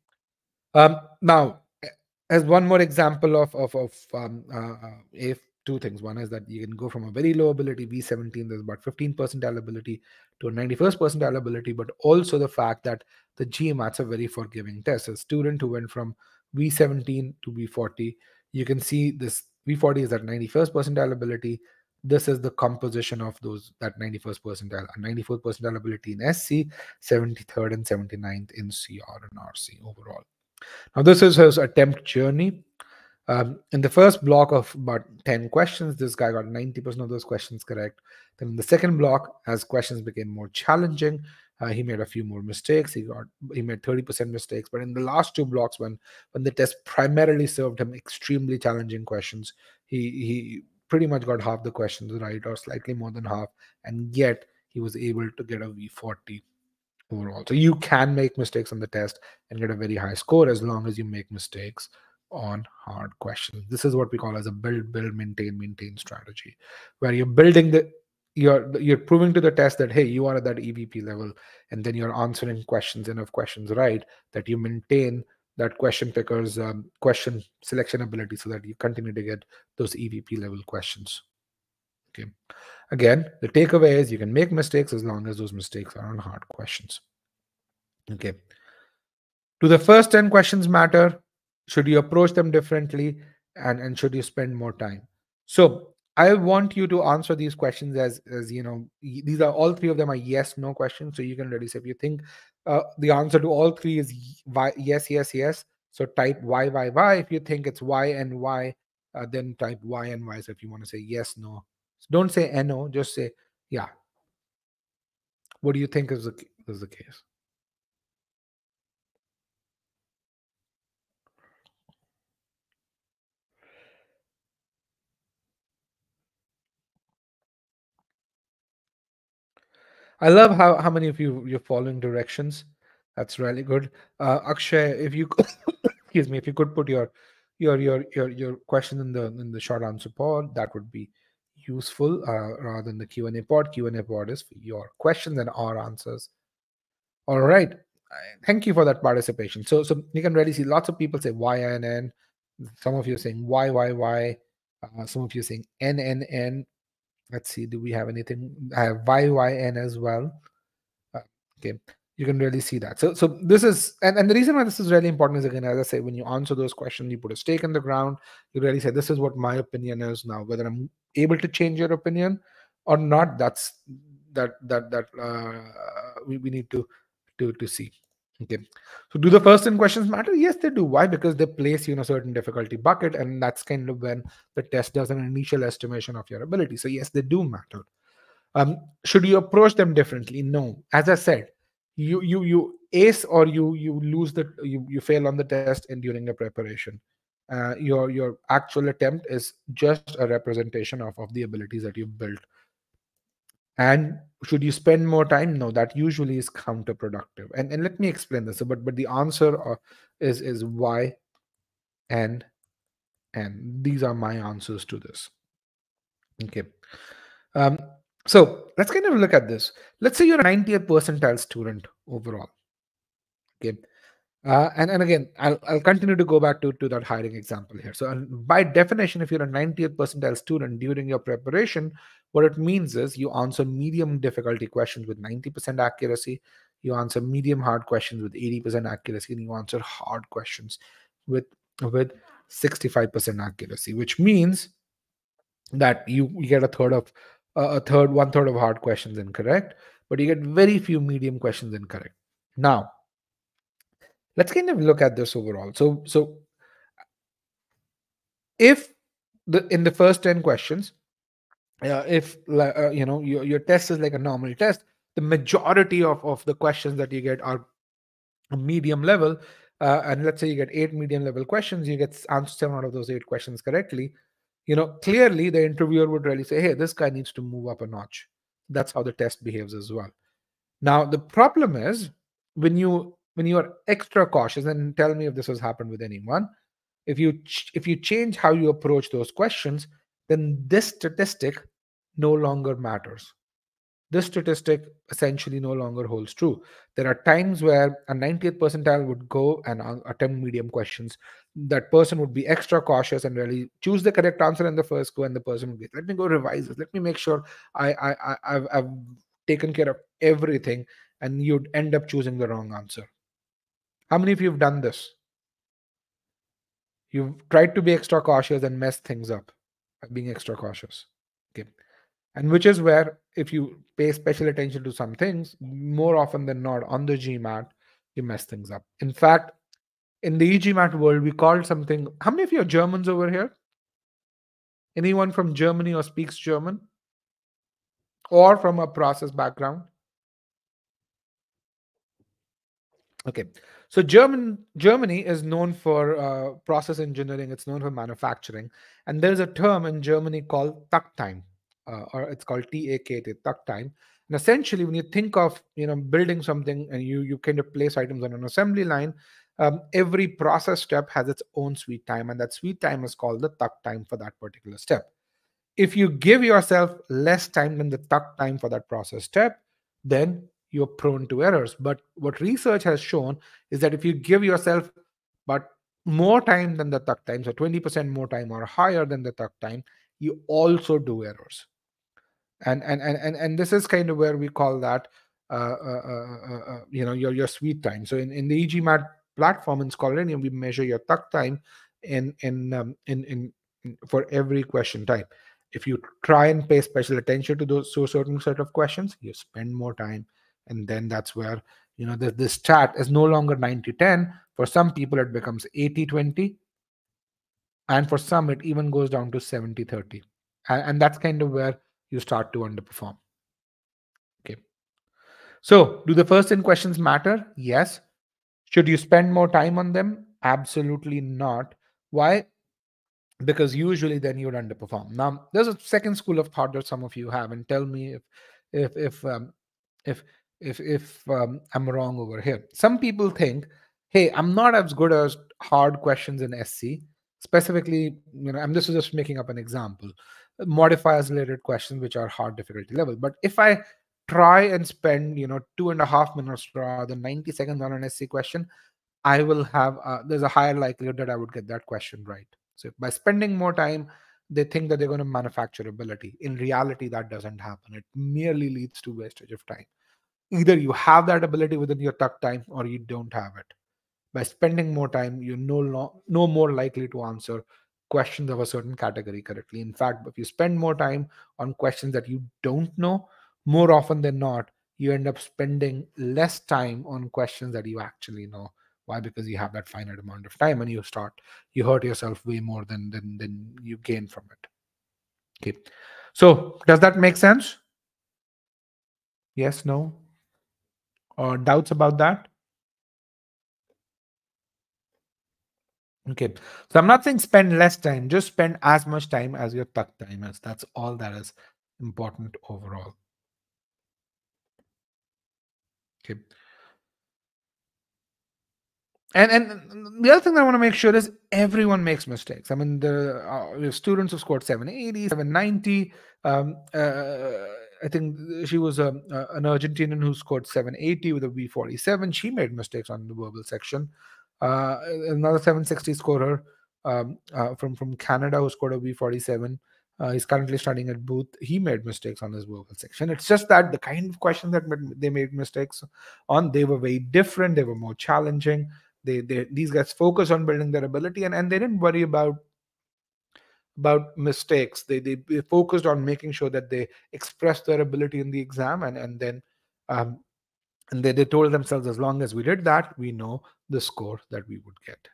Now, as one more example of two things. One is that you can go from a very low ability, B17, there's about 15th percentile ability, to a 91st percentile ability, but also the fact that the GMAT's a very forgiving test. A student who went from B17 to B40, you can see this B40 is at 91st percentile ability. This is the composition of those, that 91st percentile, 94th percentile ability in SC, 73rd and 79th in CR and RC overall. Now, this is his attempt journey. In the first block of about 10 questions, this guy got 90% of those questions correct. Then in the second block, as questions became more challenging, he made a few more mistakes. He made 30% mistakes. But in the last two blocks, when the test primarily served him extremely challenging questions, he pretty much got half the questions right, or slightly more than half, and yet he was able to get a V40 overall. So you can make mistakes on the test and get a very high score as long as you make mistakes on hard questions. This is what we call as a build, maintain strategy, where you're building you're proving to the test that, hey, you are at that EVP level, and then you're answering questions, enough questions right, that you maintain that question picker's question selection ability so that you continue to get those EVP level questions. Okay. Again, the takeaway is you can make mistakes as long as those mistakes are on hard questions. Okay. Do the first 10 questions matter? Should you approach them differently? And should you spend more time? So I want you to answer these questions as you know, these are all three of them are yes, no questions. So you can really say if you think the answer to all three is yes. So type why. If you think it's why and why, then type why and why. So if you want to say yes, no, so don't say no, just say, yeah. What do you think is the case? I love how many of you're following directions. That's really good. Akshay, if you could, excuse me, if you could put your question in the short answer pod, that would be useful rather than the Q&A pod. Q&A pod is for your questions and our answers. All right. Thank you for that participation. So you can really see lots of people say why and. Some of you are saying why. Some of you are saying n. Let's see, do we have anything? I have YYN as well. Okay, you can really see that. So this is, and the reason why this is really important is, again, as I say, when you answer those questions, you put a stake in the ground, you really say, this is what my opinion is now. Whether I'm able to change your opinion or not, we need to see. Okay, so do the first 10 questions matter? Yes, they do. Why? Because they place you in a certain difficulty bucket, and that's kind of when the test does an initial estimation of your ability. So yes, they do matter. Should you approach them differently? No. As I said, you ace or you lose you fail on the test and during the preparation. Your actual attempt is just a representation of the abilities that you've built. And should you spend more time? No, that usually is counterproductive. And let me explain this. But the answer is why and these are my answers to this. Okay. So let's kind of look at this. Let's say you're a 90th percentile student overall. Okay. And again, I'll continue to go back to that hiring example here. So by definition, if you're a 90th percentile student during your preparation, what it means is you answer medium difficulty questions with 90% accuracy, you answer medium hard questions with 80% accuracy, and you answer hard questions with 65% accuracy, which means that you get one third of hard questions incorrect, but you get very few medium questions incorrect. Now, let's kind of look at this overall. So if in the first 10 questions, your test is like a normal test, the majority of the questions that you get are medium level, and let's say you get 8 medium level questions, you get answer 7 out of those 8 questions correctly, clearly the interviewer would really say, hey, this guy needs to move up a notch. That's how the test behaves as well. Now, the problem is when you are extra cautious, and tell me if this has happened with anyone, if you change how you approach those questions, then this statistic no longer matters. This statistic essentially no longer holds true. There are times where a 90th percentile would go and attempt medium questions. That person would be extra cautious and really choose the correct answer in the first go, and the person would be, let me go revise this. Let me make sure I've taken care of everything, and you'd end up choosing the wrong answer. How many of you have done this? You've tried to be extra cautious and mess things up by being extra cautious. Okay. And which is where, if you pay special attention to some things, more often than not on the GMAT, you mess things up. In fact, in the e-GMAT world, we call something, how many of you are Germans over here? Anyone from Germany or speaks German? Or from a process background? Okay, so Germany is known for process engineering, it's known for manufacturing. And there's a term in Germany called Takt-Time. Or it's called TAK, tuck time. And essentially, when you think of building something and you kind of place items on an assembly line, every process step has its own sweet time, and that sweet time is called the tuck time for that particular step. If you give yourself less time than the tuck time for that process step, then you're prone to errors. But what research has shown is that if you give yourself but more time than the tuck time, so 20% more time or higher than the tuck time, you also do errors. And this is kind of where we call that your sweet time. So in the e-GMAT platform in Scholarium, we measure your tuck time for every question type. If you try and pay special attention to those certain set of questions, you spend more time, and then that's where this stat is no longer 90-10. For some people, it becomes 80-20, and for some, it even goes down to 70-30, and that's kind of where you start to underperform. Okay. So do the first 10 questions matter? Yes. Should you spend more time on them? Absolutely not. Why? Because usually then you would underperform. Now, there's a second school of thought that some of you have, and tell me if I'm wrong over here. Some people think, hey, I'm not as good as hard questions in SC. Specifically, this is just making up an example. Modifiers related questions which are hard difficulty level. But if I try and spend 2.5 minutes rather than 90 seconds on an SC question, I will have there's a higher likelihood that I would get that question right. So by spending more time, they think that they're going to manufacturability. In reality, that doesn't happen. It merely leads to wastage of time. Either you have that ability within your tuck time or you don't have it. By spending more time, you're no more likely to answer questions of a certain category correctly. In fact, if you spend more time on questions that you don't know, more often than not, you end up spending less time on questions that you actually know. Why? Because you have that finite amount of time, and you hurt yourself way more than you gain from it. Okay. So does that make sense? Yes, no? Or doubts about that? Okay, so I'm not saying spend less time, just spend as much time as your tuck time is. That's all that is important overall. Okay. And the other thing that I want to make sure is everyone makes mistakes. I mean, the students have scored 780, 790. I think she was an Argentinian who scored 780 with a V47. She made mistakes on the verbal section. Another 760 scorer from Canada who scored a V47. He's currently studying at Booth. He made mistakes on his verbal section. It's just that the kind of questions that they made mistakes on, they were very different. They were more challenging. These guys focused on building their ability, and they didn't worry about mistakes. They focused on making sure that they expressed their ability in the exam, and then they told themselves, as long as we did that, we know the score that we would get.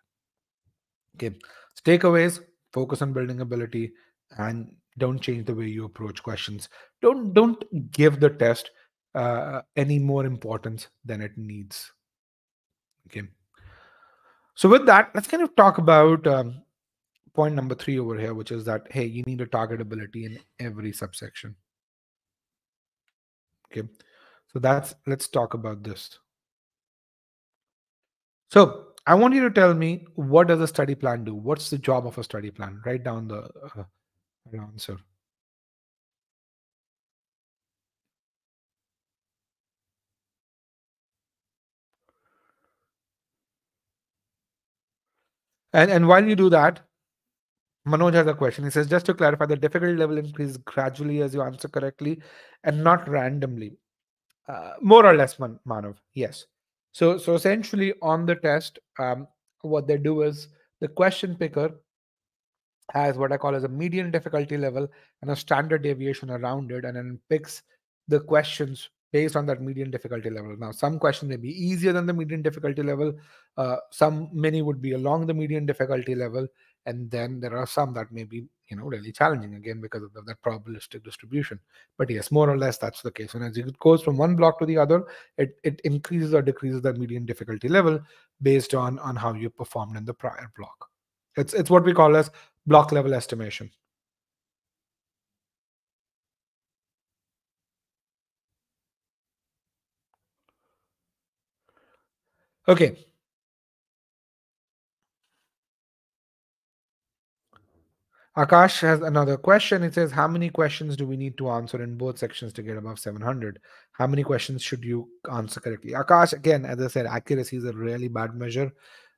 Okay, so takeaways: focus on building ability, and don't change the way you approach questions. Don't give the test any more importance than it needs. Okay. So with that, let's kind of talk about point number 3 over here, which is that, hey, you need a targetability in every subsection. Okay, so let's talk about this. So I want you to tell me, what does a study plan do? What's the job of a study plan? Write down the answer. And while you do that, Manoj has a question. He says, just to clarify, the difficulty level increases gradually as you answer correctly and not randomly. More or less, Manav. Yes. So essentially on the test, what they do is the question picker has what I call as a median difficulty level and a standard deviation around it, and then picks the questions based on that median difficulty level. Now, some questions may be easier than the median difficulty level. Many would be along the median difficulty level. And then there are some that may be, really challenging, again, because of that probabilistic distribution. But yes, more or less, that's the case. And as it goes from one block to the other, it increases or decreases the median difficulty level based on how you performed in the prior block. It's what we call as block level estimation. Okay. Akash has another question. It says, how many questions do we need to answer in both sections to get above 700? How many questions should you answer correctly? Akash, again, as I said, accuracy is a really bad measure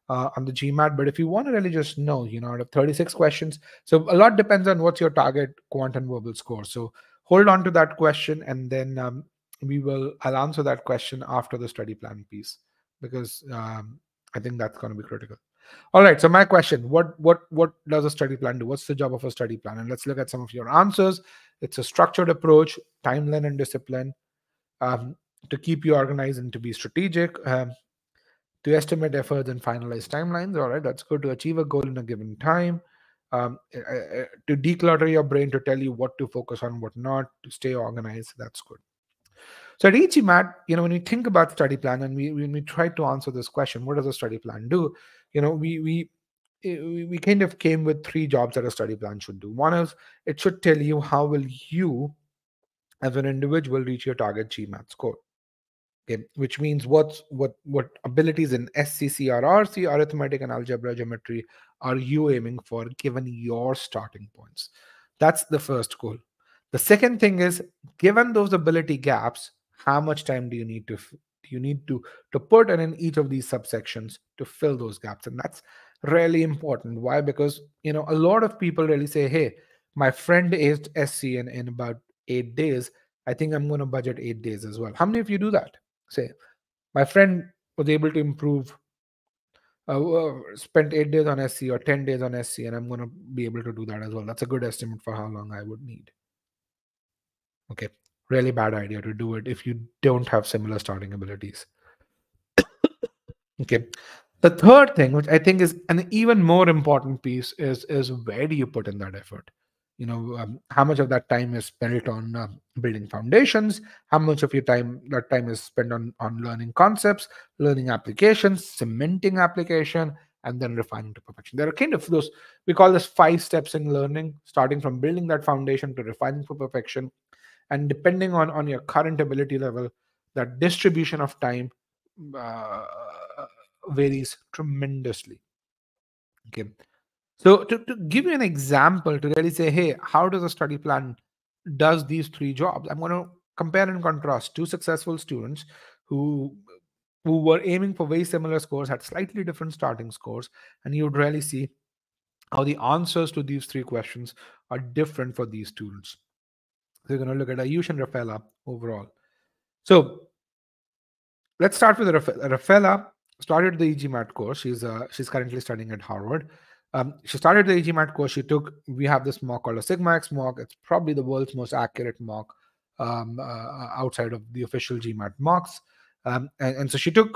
on the GMAT. But if you want to really just know, out of 36 questions, so a lot depends on what's your target quant and verbal score. So hold on to that question, and then I'll answer that question after the study plan piece, because I think that's going to be critical. All right, so my question, what does a study plan do? What's the job of a study plan? And let's look at some of your answers. It's a structured approach, timeline and discipline, to keep you organized and to be strategic, to estimate efforts and finalize timelines. All right, that's good. To achieve a goal in a given time, to declutter your brain, to tell you what to focus on, what not, to stay organized. That's good. So at e-GMAT, when we think about study plan and when we try to answer this question, what does a study plan do? We kind of came with 3 jobs that a study plan should do. One is it should tell you how will you as an individual reach your target GMAT score. Okay, which means what abilities in SCC or RC, arithmetic and algebra, geometry, are you aiming for given your starting points? That's the first goal. The second thing is, given those ability gaps, how much time do you need to put in each of these subsections to fill those gaps? And that's really important. Why? Because a lot of people really say, hey, my friend aced SC in about 8 days. I think I'm going to budget 8 days as well. How many of you do that? Say, my friend was able to improve, spent 8 days on SC or 10 days on SC, and I'm going to be able to do that as well. That's a good estimate for how long I would need. Okay, really bad idea to do it if you don't have similar starting abilities. Okay, the third thing, which I think is an even more important piece, is where do you put in that effort? How much of that time is spent on building foundations? How much of your time is spent on learning concepts, learning applications, cementing application, and then refining to perfection? There are kind of those, we call this 5 steps in learning, starting from building that foundation to refining for perfection. And depending on your current ability level, that distribution of time varies tremendously. Okay. So to give you an example, to really say, hey, how does a study plan does these 3 jobs? I'm going to compare and contrast. Two successful students who were aiming for very similar scores had slightly different starting scores, and you would really see how the answers to these three questions are different for these students. So you're going to look at Ayush and Rafaela overall. So let's start with Rafaela. Rafaela started the e-GMAT course. She's currently studying at Harvard. She started the e-GMAT course. She took, we have this mock called a Sigma X mock. It's probably the world's most accurate mock outside of the official GMAT mocks. And so she took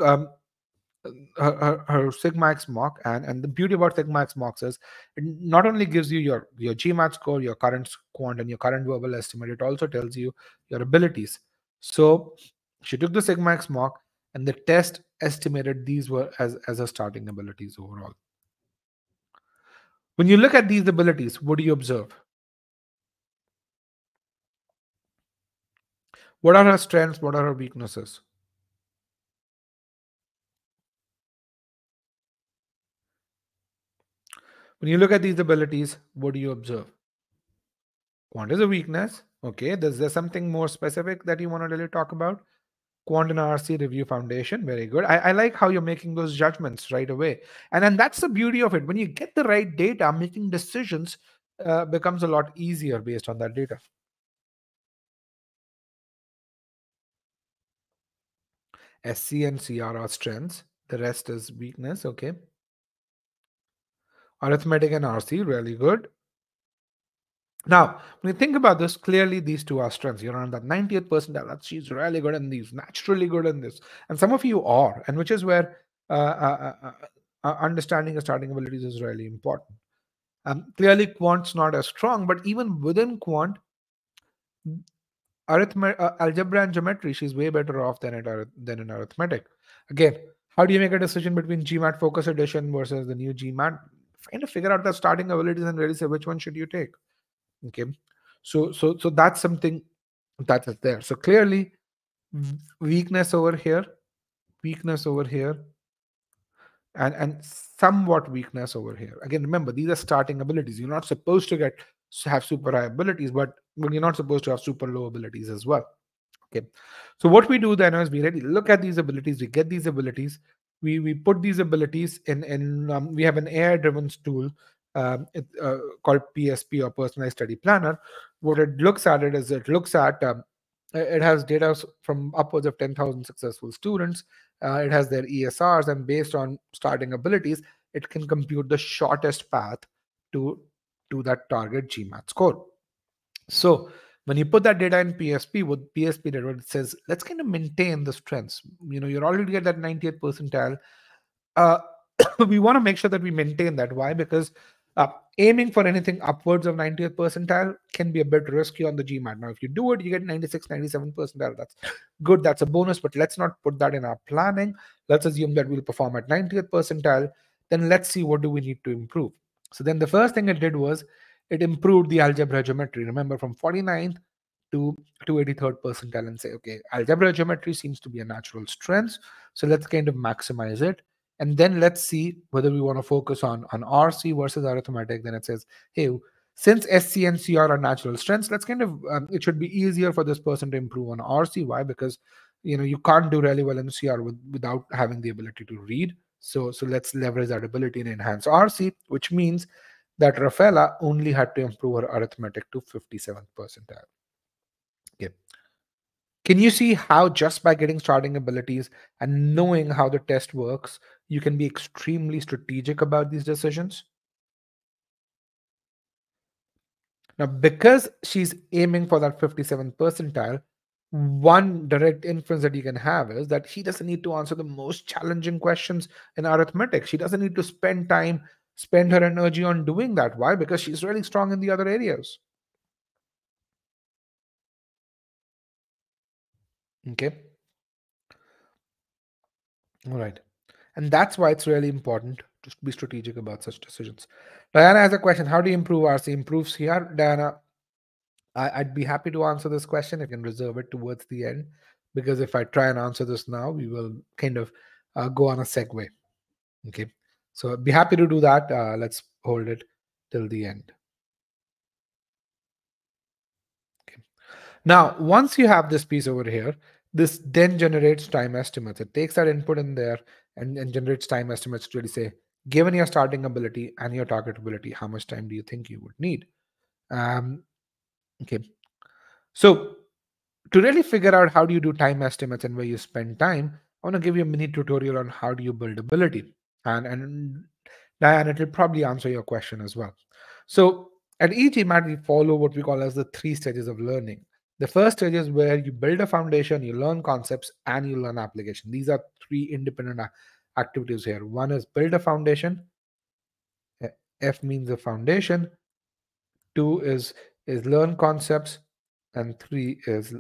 her Sigma X mock, and the beauty about Sigma X mocks is it not only gives you your GMAT score, your current quant, and your current verbal estimate, it also tells you your abilities. So she took the Sigma X mock, and the test estimated these were as her starting abilities overall. When you look at these abilities, what do you observe? What are her strengths? What are her weaknesses? When you look at these abilities, what do you observe? Quant is a weakness. Okay, is there something more specific that you want to really talk about? Quant and RC Review Foundation, very good. I like how you're making those judgments right away. And then that's the beauty of it. When you get the right data, making decisions becomes a lot easier based on that data. SC and CR are strengths. The rest is weakness, okay. Arithmetic and RC, really good. Now, when you think about this, clearly these two are strengths. You're on that 90th percentile. That she's really good in these, naturally good in this. And some of you are, and which is where understanding your starting abilities is really important. Clearly, quant's not as strong, but even within quant, algebra and geometry, she's way better off than in arithmetic. Again, how do you make a decision between GMAT Focus Edition versus the new GMAT? Kind of figure out the starting abilities and really say which one should you take. Okay, so that's something that is there. So clearly, weakness over here, weakness over here, and somewhat weakness over here. Again, remember, these are starting abilities. You're not supposed to have super high abilities, but you're not supposed to have super low abilities as well. Okay, so what we do then is we really look at these abilities. We get these abilities. We put these abilities in we have an AI-driven tool called PSP or Personalized Study Planner. What it looks at it has data from upwards of 10,000 successful students. It has their ESRs, and based on starting abilities, it can compute the shortest path to that target GMAT score. So when you put that data in PSP, what PSP did, it says, let's kind of maintain the strengths. You know, you're already at that 90th percentile. We want to make sure that we maintain that. Why? Because aiming for anything upwards of 90th percentile can be a bit risky on the GMAT. Now, if you do it, you get 96, 97 percentile. That's good. That's a bonus. But let's not put that in our planning. Let's assume that we'll perform at 90th percentile. Then let's see what do we need to improve. So then the first thing it did was it improved the algebra geometry. Remember, from 49th to 283rd percentile, and say, okay, algebra geometry seems to be a natural strength. So let's kind of maximize it. And then let's see whether we want to focus on RC versus arithmetic. Then it says, hey, since SC and CR are natural strengths, let's kind of, it should be easier for this person to improve on RC. Why? Because, you know, you can't do really well in CR without having the ability to read. So let's leverage that ability and enhance RC, which means that Rafaela only had to improve her arithmetic to 57th percentile. Okay. Can you see how just by getting starting abilities and knowing how the test works, you can be extremely strategic about these decisions? Now, because she's aiming for that 57th percentile, one direct inference that you can have is that she doesn't need to answer the most challenging questions in arithmetic. She doesn't need to spend her energy on doing that. Why? Because she's really strong in the other areas. Okay. All right. And that's why it's really important to be strategic about such decisions. Diana has a question. How do you improve RC? Improve CR? Diana, I'd be happy to answer this question. I can reserve it towards the end, because if I try and answer this now, we will kind of go on a segue. Okay. So I'd be happy to do that. Let's hold it till the end. Okay. Now, once you have this piece over here, this then generates time estimates. It takes that input in there and generates time estimates to really say, given your starting ability and your target ability, how much time do you think you would need? Okay. So to really figure out how do you do time estimates and where you spend time, I want to give you a mini tutorial on how do you build ability. And Diana, it'll probably answer your question as well. So at e-GMAT, we follow what we call as the 3 stages of learning. The first stage is where you build a foundation, you learn concepts, and you learn application. These are 3 independent activities here. One is build a foundation. F means a foundation. 2 is learn concepts, and 3 is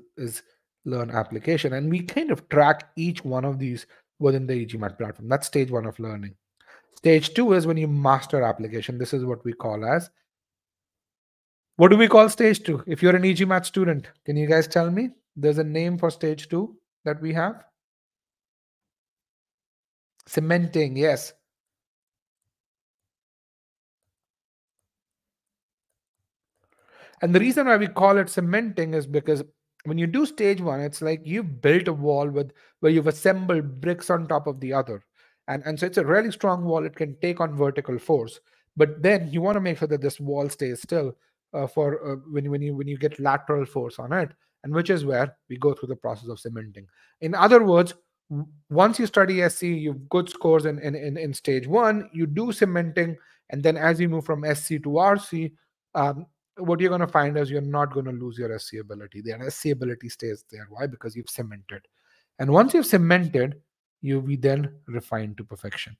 learn application. And we kind of track each one of these within the e-GMAT platform. That's stage 1 of learning. Stage 2 is when you master application. This is what we call as. What do we call stage 2? If you're an e-GMAT student, can you guys tell me? There's a name for stage 2 that we have. Cementing, yes. And the reason why we call it cementing is because when you do stage 1, it's like you've built a wall with where you've assembled bricks on top of the other. And so it's a really strong wall. It can take on vertical force. But then you want to make sure that this wall stays still. When you get lateral force on it, and which is where we go through the process of cementing. In other words, once you study SC, you've good scores in stage 1, you do cementing, and then as you move from SC to RC, what you're going to find is you're not going to lose your SC ability. The SC ability stays there. Why? Because you've cemented. And once you've cemented, you'll be then refined to perfection.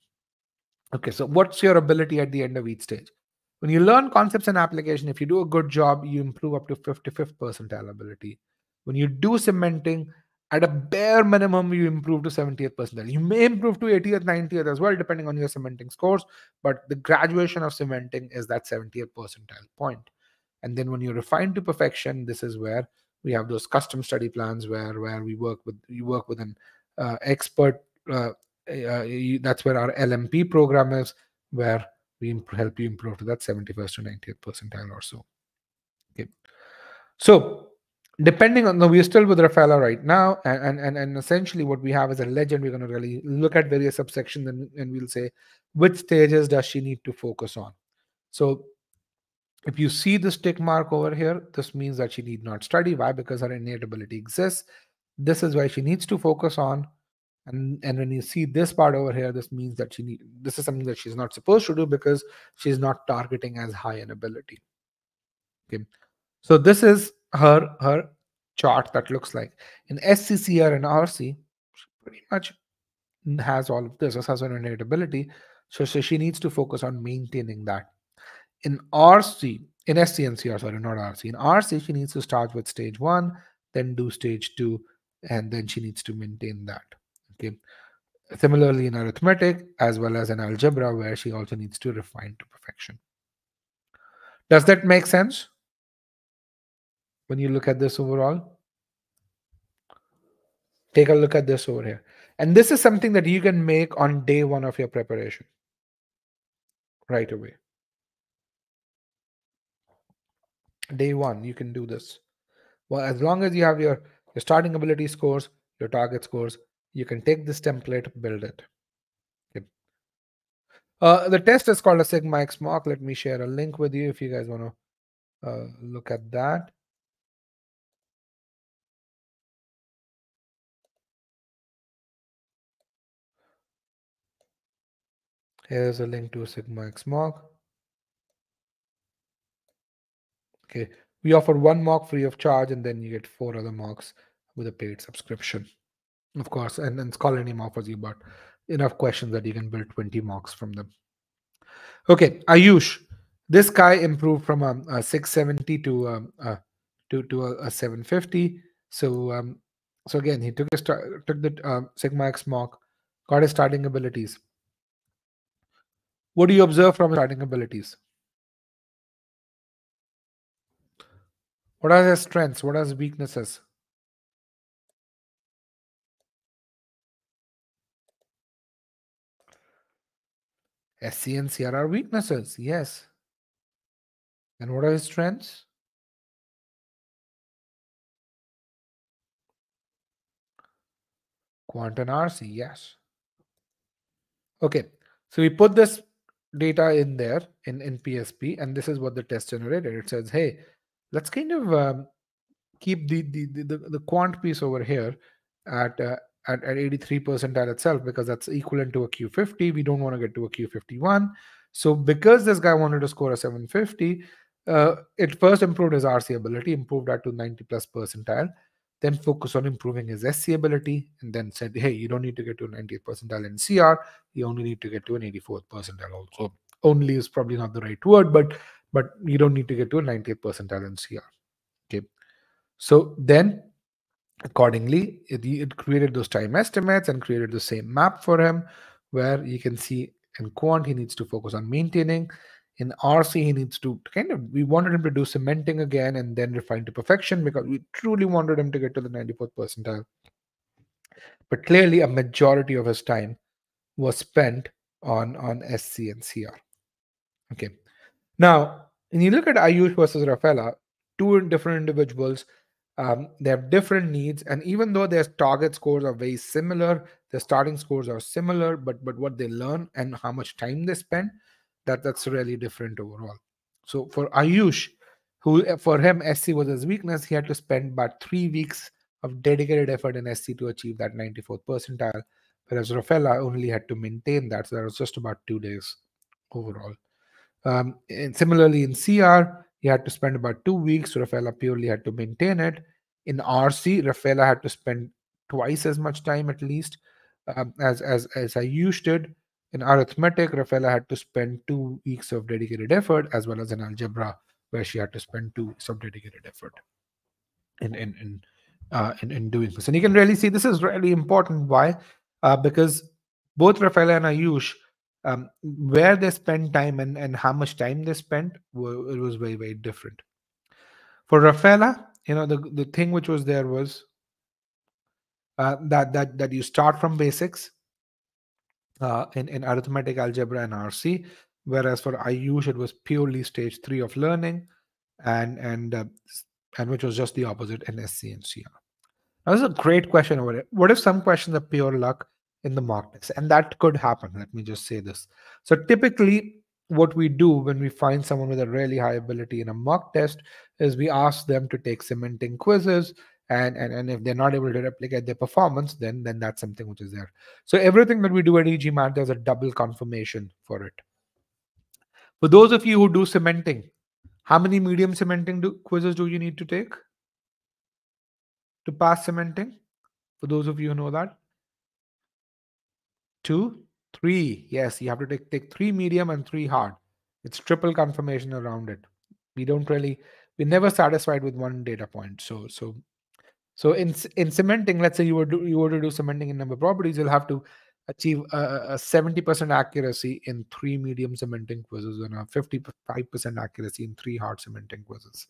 Okay, so what's your ability at the end of each stage? When you learn concepts and application, if you do a good job, you improve up to 55th percentile ability. When you do cementing, at a bare minimum, you improve to 70th percentile. You may improve to 80th, 90th as well, depending on your cementing scores. But the graduation of cementing is that 70th percentile point. And then when you refine to perfection, this is where we have those custom study plans where we work with an expert. That's where our LMP program is, where we help you improve to that 71st to 90th percentile or so. Okay. So depending on, we're still with Rafaela right now, and essentially what we have is a legend. We're going to really look at various subsections and we'll say, which stages does she need to focus on? So if you see this tick mark over here, this means that she need not study. Why? Because her innate ability exists. This is why she needs to focus on. And when you see this part over here, this means that she need, this is something that she's not supposed to do because she's not targeting as high an ability. Okay, so this is her chart that looks like in SCCR and RC. She pretty much has all of this. This has an innate ability, so she needs to focus on maintaining that. In RC, in SC and CR, sorry, not RC. In RC, she needs to start with stage 1, then do stage 2, and then she needs to maintain that. Okay. Similarly in arithmetic as well as in algebra, where she also needs to refine to perfection. Does that make sense when you look at this overall? Take a look at this over here. And this is something that you can make on day 1 of your preparation right away. Day 1, you can do this. Well, as long as you have your starting ability scores, your target scores, you can take this template, build it. Okay. The test is called a Sigma X mock. Let me share a link with you if you guys want to look at that. Here's a link to a Sigma X mock. Okay, we offer 1 mock free of charge, and then you get 4 other mocks with a paid subscription. Of course, and Scholarium offers you about enough questions that you can build 20 mocks from them. Okay, Ayush, this guy improved from a 670 to a 750. So again, he took the Sigma X mock, got his starting abilities. What do you observe from starting abilities? What are his strengths? What are his weaknesses? SC and CR are weaknesses, yes. And what are his strengths? Quant and RC, yes. Okay, so we put this data in there in PSP, and this is what the test generated. It says, hey, let's kind of keep the quant piece over here at 83 percentile itself, because that's equivalent to a Q50. We don't want to get to a Q51. So because this guy wanted to score a 750, it first improved his RC ability, improved that to 90 plus percentile, then focus on improving his SC ability, and then said, hey, you don't need to get to 90th percentile in CR. You only need to get to an 84th percentile also. Only is probably not the right word, but you don't need to get to a 90th percentile in CR. Okay. So then, accordingly, it created those time estimates and created the same map for him, where you can see in quant, he needs to focus on maintaining. In RC, he needs to kind of, we wanted him to do cementing again and then refine to perfection, because we truly wanted him to get to the 94th percentile. But clearly, a majority of his time was spent on SC and CR. Okay. Now, when you look at Ayush versus Rafaela, two different individuals, they have different needs. And even though their target scores are very similar, their starting scores are similar, but what they learn and how much time they spend, that's really different overall. So for Ayush, for him SC was his weakness, he had to spend about 3 weeks of dedicated effort in SC to achieve that 94th percentile, whereas Rafaela only had to maintain that. So that was just about 2 days overall. And similarly in CR, he had to spend about 2 weeks. Rafaela purely had to maintain it. In RC, Rafaela had to spend twice as much time at least as Ayush did. In arithmetic, Rafaela had to spend 2 weeks of dedicated effort, as well as in algebra, where she had to spend 2 weeks of dedicated effort in doing this. And you can really see this is really important. Why? Because both Rafaela and Ayush, where they spend time and how much time they spent, it was very, very different. For Rafaela, you know, the thing which was there was that you start from basics. In arithmetic, algebra, and RC, whereas for Ayush it was purely stage 3 of learning, and which was just the opposite in SC and CR. Now this is a great question over it. What if some questions are pure luck in the mock test? And that could happen. Let me just say this. So typically, what we do when we find someone with a really high ability in a mock test is we ask them to take cementing quizzes. And if they're not able to replicate their performance, then that's something which is there. So everything that we do at e-GMAT, there's a double confirmation for it. For those of you who do cementing, how many medium cementing quizzes do you need to take to pass cementing? For those of you who know that. 2, 3. Yes, you have to take 3 medium and 3 hard. It's triple confirmation around it. We're never satisfied with one data point. So in cementing, let's say you were to do cementing in number properties, you'll have to achieve a 70% accuracy in 3 medium cementing quizzes and a 55% accuracy in 3 hard cementing quizzes.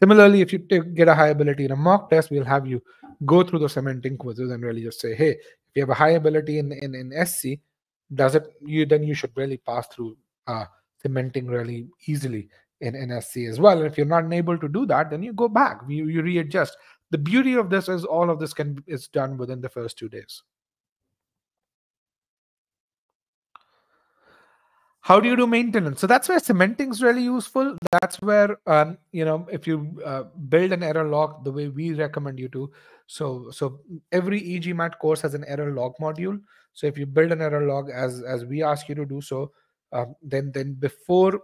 Similarly, if you get a high ability in a mock test, we'll have you go through the cementing quizzes and really just say, hey, if you have a high ability in SC, then you should really pass through cementing really easily in SC as well. And if you're not able to do that, then you go back, you readjust. The beauty of this is all of this is done within the first 2 days. How do you do maintenance? So that's where cementing is really useful. That's where, you know, if you build an error log the way we recommend you to. So every e-GMAT course has an error log module. So if you build an error log as we ask you to do so, then before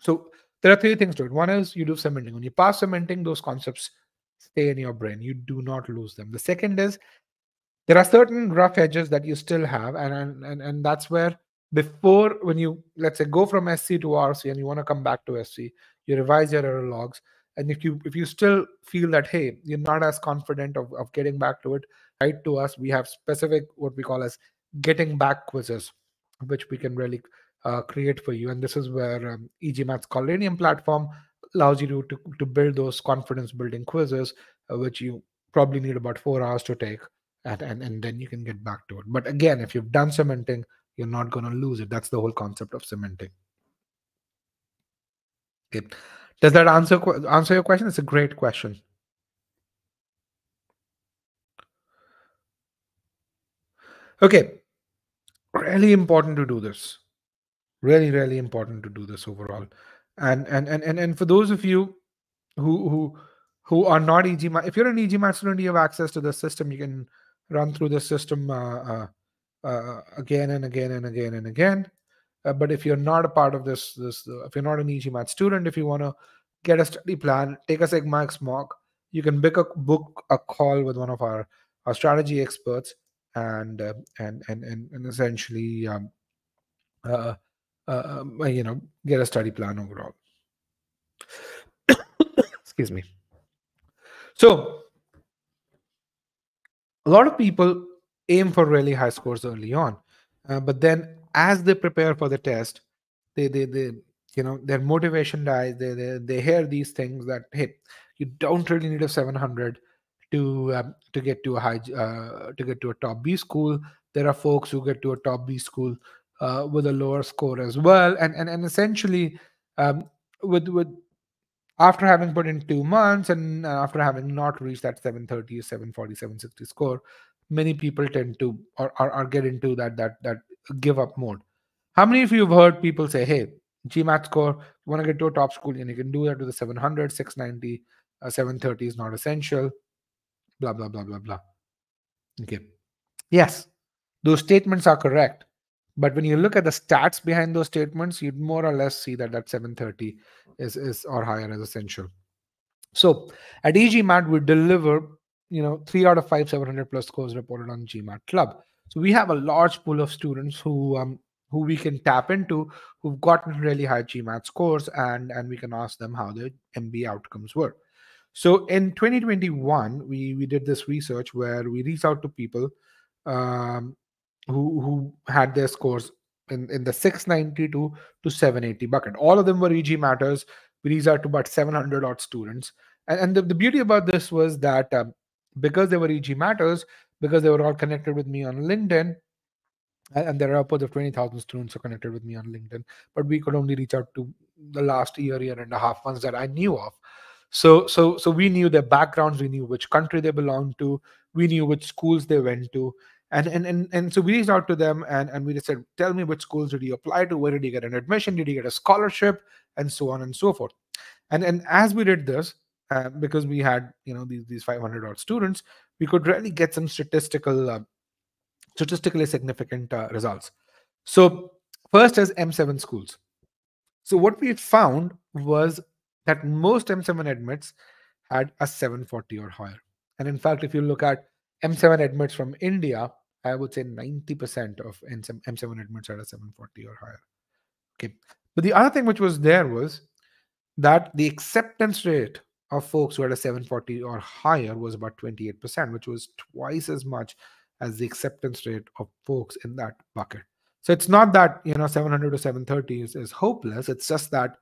so there are 3 things to it. One is you do cementing. When you pass cementing, those concepts stay in your brain. You do not lose them. The second is there are certain rough edges that you still have. And that's where before, when you, let's say, go from SC to RC and you want to come back to SC, you revise your error logs. And if you still feel that, hey, you're not as confident of getting back to it, write to us. We have specific, what we call as getting back quizzes, which we can really create for you. And this is where e-GMAT's Scholarium platform allows you to build those confidence building quizzes, which you probably need about 4 hours to take, and then you can get back to it. But again, if you've done cementing, you're not going to lose it. That's the whole concept of cementing. Okay. Does that answer your question? It's a great question. Okay. Really important to do this. Really, really important to do this overall. And for those of you who are not e-GMAT, if you're an e-GMAT student, you have access to the system. You can run through the system again and again and again and again. But if you're not a part of this, if you're not an e-GMAT student, if you want to get a study plan, take a Sigma X mock, you can book a call with one of our strategy experts and essentially get a study plan overall. Excuse me. So a lot of people aim for really high scores early on, but then as they prepare for the test, they their motivation dies. They hear these things that, hey, you don't really need a 700 to get to a high to get to a top B school. There are folks who get to a top B school with a lower score as well, and essentially with after having put in 2 months and after having not reached that 730, 740, 760 score, many people tend to or get into that give up mode. How many of you have heard people say, hey, GMAT score, you want to get to a top school, and you can do that with a 700, 690, 730 is not essential, blah, blah, blah, blah, blah. Okay. Yes, those statements are correct. But when you look at the stats behind those statements, you'd more or less see that 730 is or higher is essential. So at e-GMAT, we deliver 3 out of 5 700 plus scores reported on GMAT Club. So we have a large pool of students who we can tap into, who've gotten really high GMAT scores, and we can ask them how their MB outcomes were. So in 2021, we did this research where we reached out to people who had their scores in the 692 to 780 bucket. All of them were e-GMATers. We reached out to about 700 odd students. And the beauty about this was that because they were e-GMATers, because they were all connected with me on LinkedIn, and there are upwards of 20,000 students who are connected with me on LinkedIn, but we could only reach out to the last year and a half ones that I knew of. So we knew their backgrounds, we knew which country they belonged to, we knew which schools they went to, and so we reached out to them and we just said, tell me which schools did you apply to, where did you get an admission, did you get a scholarship, and so on and so forth. And as we did this, because we had these 500 odd students, we could really get some statistically significant results. So first is M7 schools. So what we found was that most M7 admits had a 740 or higher. And in fact, if you look at M7 admits from India, I would say 90% of M7 admits had a 740 or higher. Okay. But the other thing which was there was that the acceptance rate of folks who had a 740 or higher was about 28%, which was twice as much as the acceptance rate of folks in that bucket. So it's not that 700 to 730 is hopeless. It's just that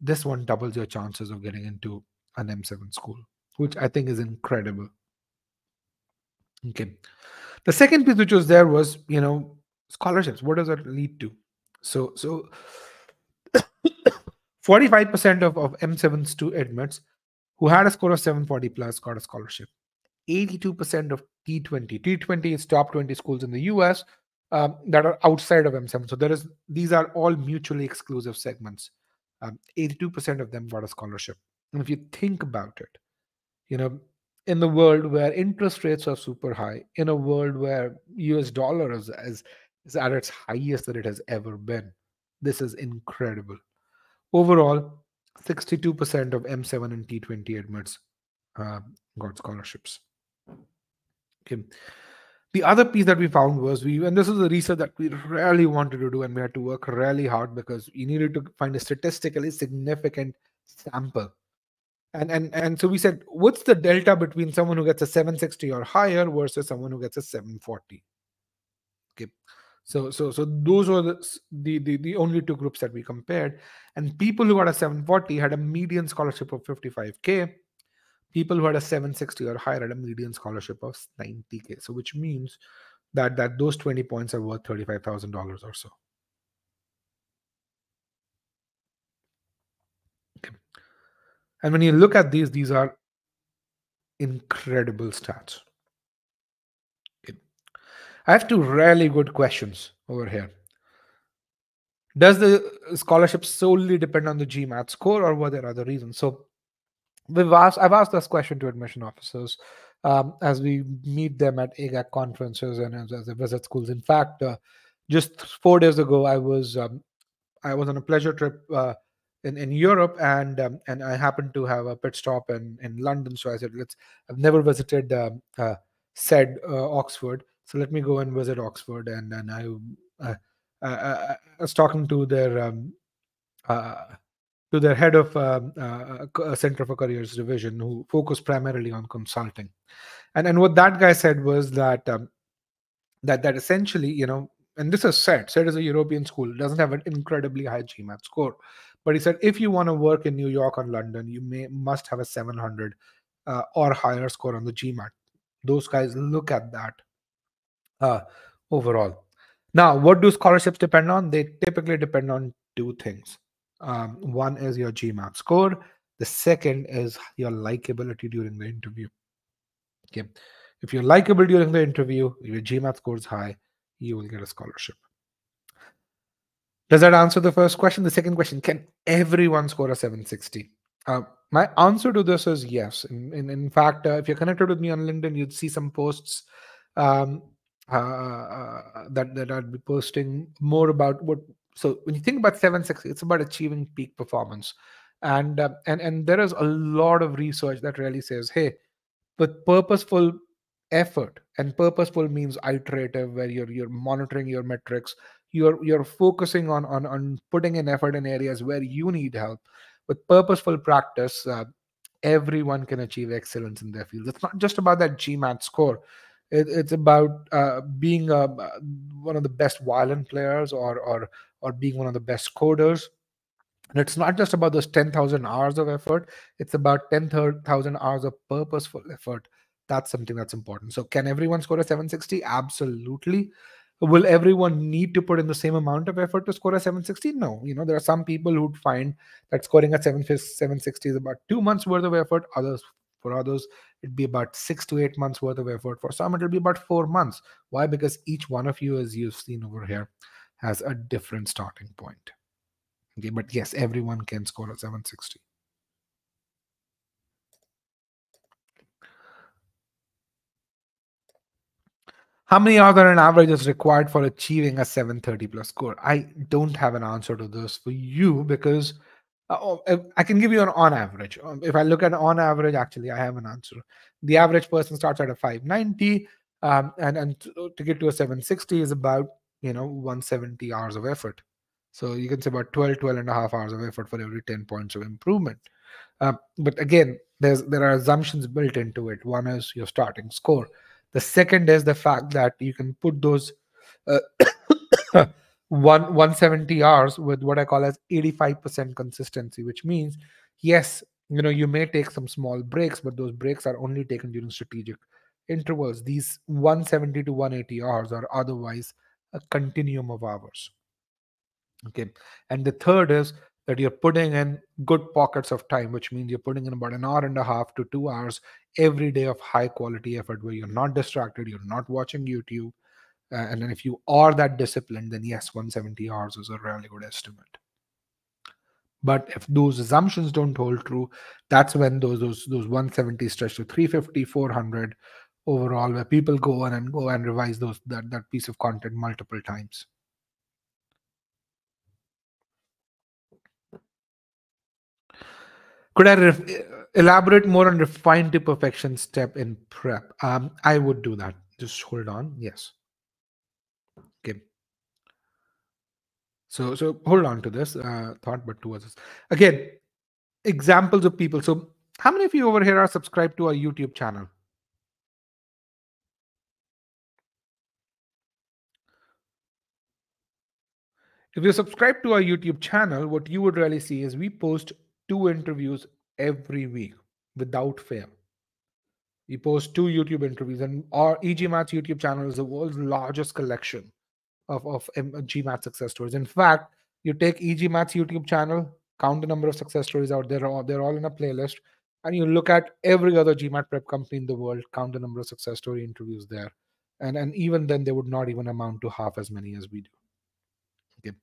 this one doubles your chances of getting into an M7 school, which I think is incredible. Okay. The second piece which was there was, scholarships. What does that lead to? So 45% of M7s to admits who had a score of 740 plus got a scholarship. 82% of T20. T20 is top 20 schools in the US that are outside of M7. So these are all mutually exclusive segments. 82% of them got a scholarship. And if you think about it, in the world where interest rates are super high, in a world where US dollar is at its highest that it has ever been, this is incredible. Overall, 62% of M7 and T20 admits got scholarships. Okay. The other piece that we found was and this is the research that we really wanted to do, and we had to work really hard because we needed to find a statistically significant sample. And so we said, what's the delta between someone who gets a 760 or higher versus someone who gets a 740? Okay. So those were the only two groups that we compared. And people who got a 740 had a median scholarship of 55K. People who had a 760 or higher had a median scholarship of 90K. So which means that those 20 points are worth $35,000 or so. Okay. And when you look at these are incredible stats. Okay. I have two really good questions over here. Does the scholarship solely depend on the GMAT score, or were there other reasons? So I've asked this question to admission officers as we meet them at AGAC conferences and as they visit schools. In fact, just 4 days ago, I was on a pleasure trip in Europe, and I happened to have a pit stop in London. So I said, I've never visited Oxford, so let me go and visit Oxford. And I was talking to their head of Center for Careers Division, who focused primarily on consulting, and what that guy said was that that essentially, you know, and this is SET is a European school, doesn't have an incredibly high GMAT score, but he said if you want to work in New York or London, you must have a 700 or higher score on the GMAT. Those guys look at that overall. Now, what do scholarships depend on? They typically depend on two things. One is your GMAT score. The second is your likability during the interview. Okay, if you're likable during the interview, your GMAT score is high, you will get a scholarship. Does that answer the first question? The second question, can everyone score a 760? My answer to this is yes. In fact, if you're connected with me on LinkedIn, you'd see some posts that I'd be posting more about what. So when you think about 760, it's about achieving peak performance, and there is a lot of research that really says, hey, with purposeful effort, and purposeful means iterative, where you're monitoring your metrics, you're focusing on putting in effort in areas where you need help. With purposeful practice, everyone can achieve excellence in their field. It's not just about that GMAT score. It's about being one of the best violin players or being one of the best coders. And it's not just about those 10,000 hours of effort. It's about 10,000 hours of purposeful effort. That's something that's important. So can everyone score a 760? Absolutely. Will everyone need to put in the same amount of effort to score a 760? No. You know, there are some people who'd find that scoring a 760 is about 2 months worth of effort. For others, it'd be about 6 to 8 months worth of effort. For some, it'll be about 4 months. Why? Because each one of you, as you've seen over here, has a different starting point. Okay, but yes, everyone can score a 760. How many hours on an average is required for achieving a 730 plus score? I don't have an answer to this for you, because I can give you an on average. If I look at on average, actually, I have an answer. The average person starts at a 590, and to get to a 760 is about, you know, 170 hours of effort. So you can say about 12 and a half hours of effort for every 10 points of improvement. But again, there are assumptions built into it. One is your starting score. The second is the fact that you can put those 170 hours with what I call as 85% consistency, which means, yes, you know, you may take some small breaks, but those breaks are only taken during strategic intervals. These 170 to 180 hours are otherwise a continuum of hours. Okay. And the third is that you're putting in good pockets of time, which means you're putting in about 1.5 hours to 2 hours every day of high quality effort where you're not distracted, you're not watching YouTube. And then if you are that disciplined, then yes, 170 hours is a really good estimate. But if those assumptions don't hold true, that's when those 170 stretch to 350, 400 overall, where people go on and go and revise that piece of content multiple times. Could I elaborate more on refine to perfection step in prep? I would do that. Just hold on. Yes. Okay. So hold on to this thought, but towards this. Again, examples of people. So how many of you over here are subscribed to our YouTube channel? If you're subscribed to our YouTube channel, what you would really see is we post 2 interviews every week without fail. We post 2 YouTube interviews, and our e-GMAT's YouTube channel is the world's largest collection of GMAT success stories. In fact, you take e-GMAT's YouTube channel, count the number of success stories out there, they're all in a playlist, and you look at every other GMAT prep company in the world, count the number of success story interviews there, And even then, they would not even amount to half as many as we do. Okay.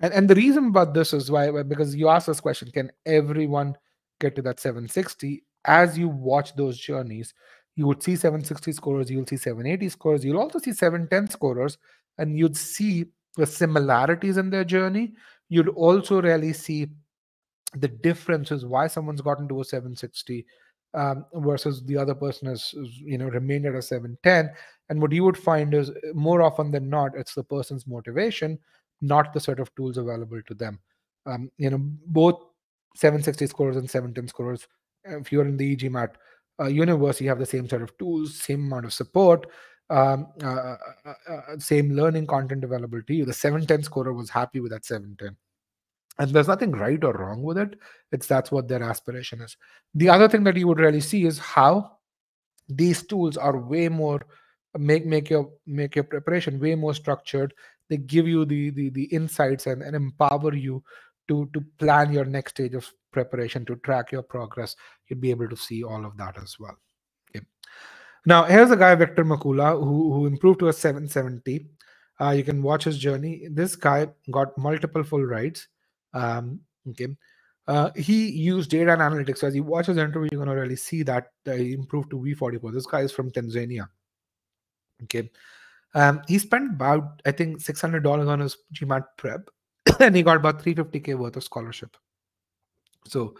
And the reason about this is why, because you asked this question, can everyone get to that 760? As you watch those journeys, you would see 760 scorers, you'll see 780 scorers, you'll also see 710 scorers, and you'd see the similarities in their journey. You'd also really see the differences, why someone's gotten to a 760 versus the other person has, you know, remained at a 710. And what you would find is, more often than not, it's the person's motivation, not the set of tools available to them. You know, both 760 scorers and 710 scorers, if you're in the e-GMAT universe, you have the same set of tools, same amount of support, same learning content available to you. The 710 scorer was happy with that 710. And there's nothing right or wrong with it. It's that's what their aspiration is. The other thing that you would really see is how these tools are way more, make your preparation way more structured. They give you the insights and empower you to plan your next stage of preparation, to track your progress. You'd be able to see all of that as well. Okay. Now, here's a guy, Victor Makula, who improved to a 770. You can watch his journey. This guy got multiple full rides. Okay. He used data and analytics. So as you watch his interview, you're going to really see that he improved to V44. This guy is from Tanzania. Okay. He spent about, I think, $600 on his GMAT prep, and he got about $350K worth of scholarship. So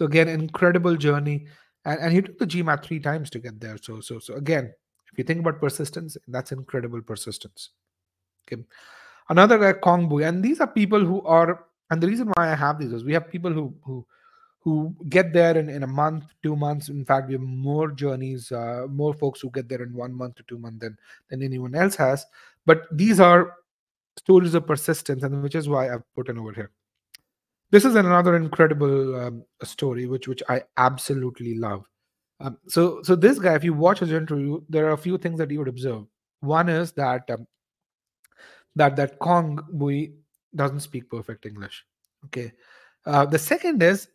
again, incredible journey. And he took the GMAT 3 times to get there. So again, if you think about persistence, that's incredible persistence. Okay. Another guy, Kongbu, and these are people who are, and the reason why I have these is we have people who get there in a month, 2 months. In fact, we have more journeys, more folks who get there in 1 month to 2 months than anyone else has. But these are stories of persistence, and which is why I've put in over here. This is another incredible story, which I absolutely love. So this guy, if you watch his interview, there are a few things that you would observe. One is that that Kongbu doesn't speak perfect English. Okay. The second is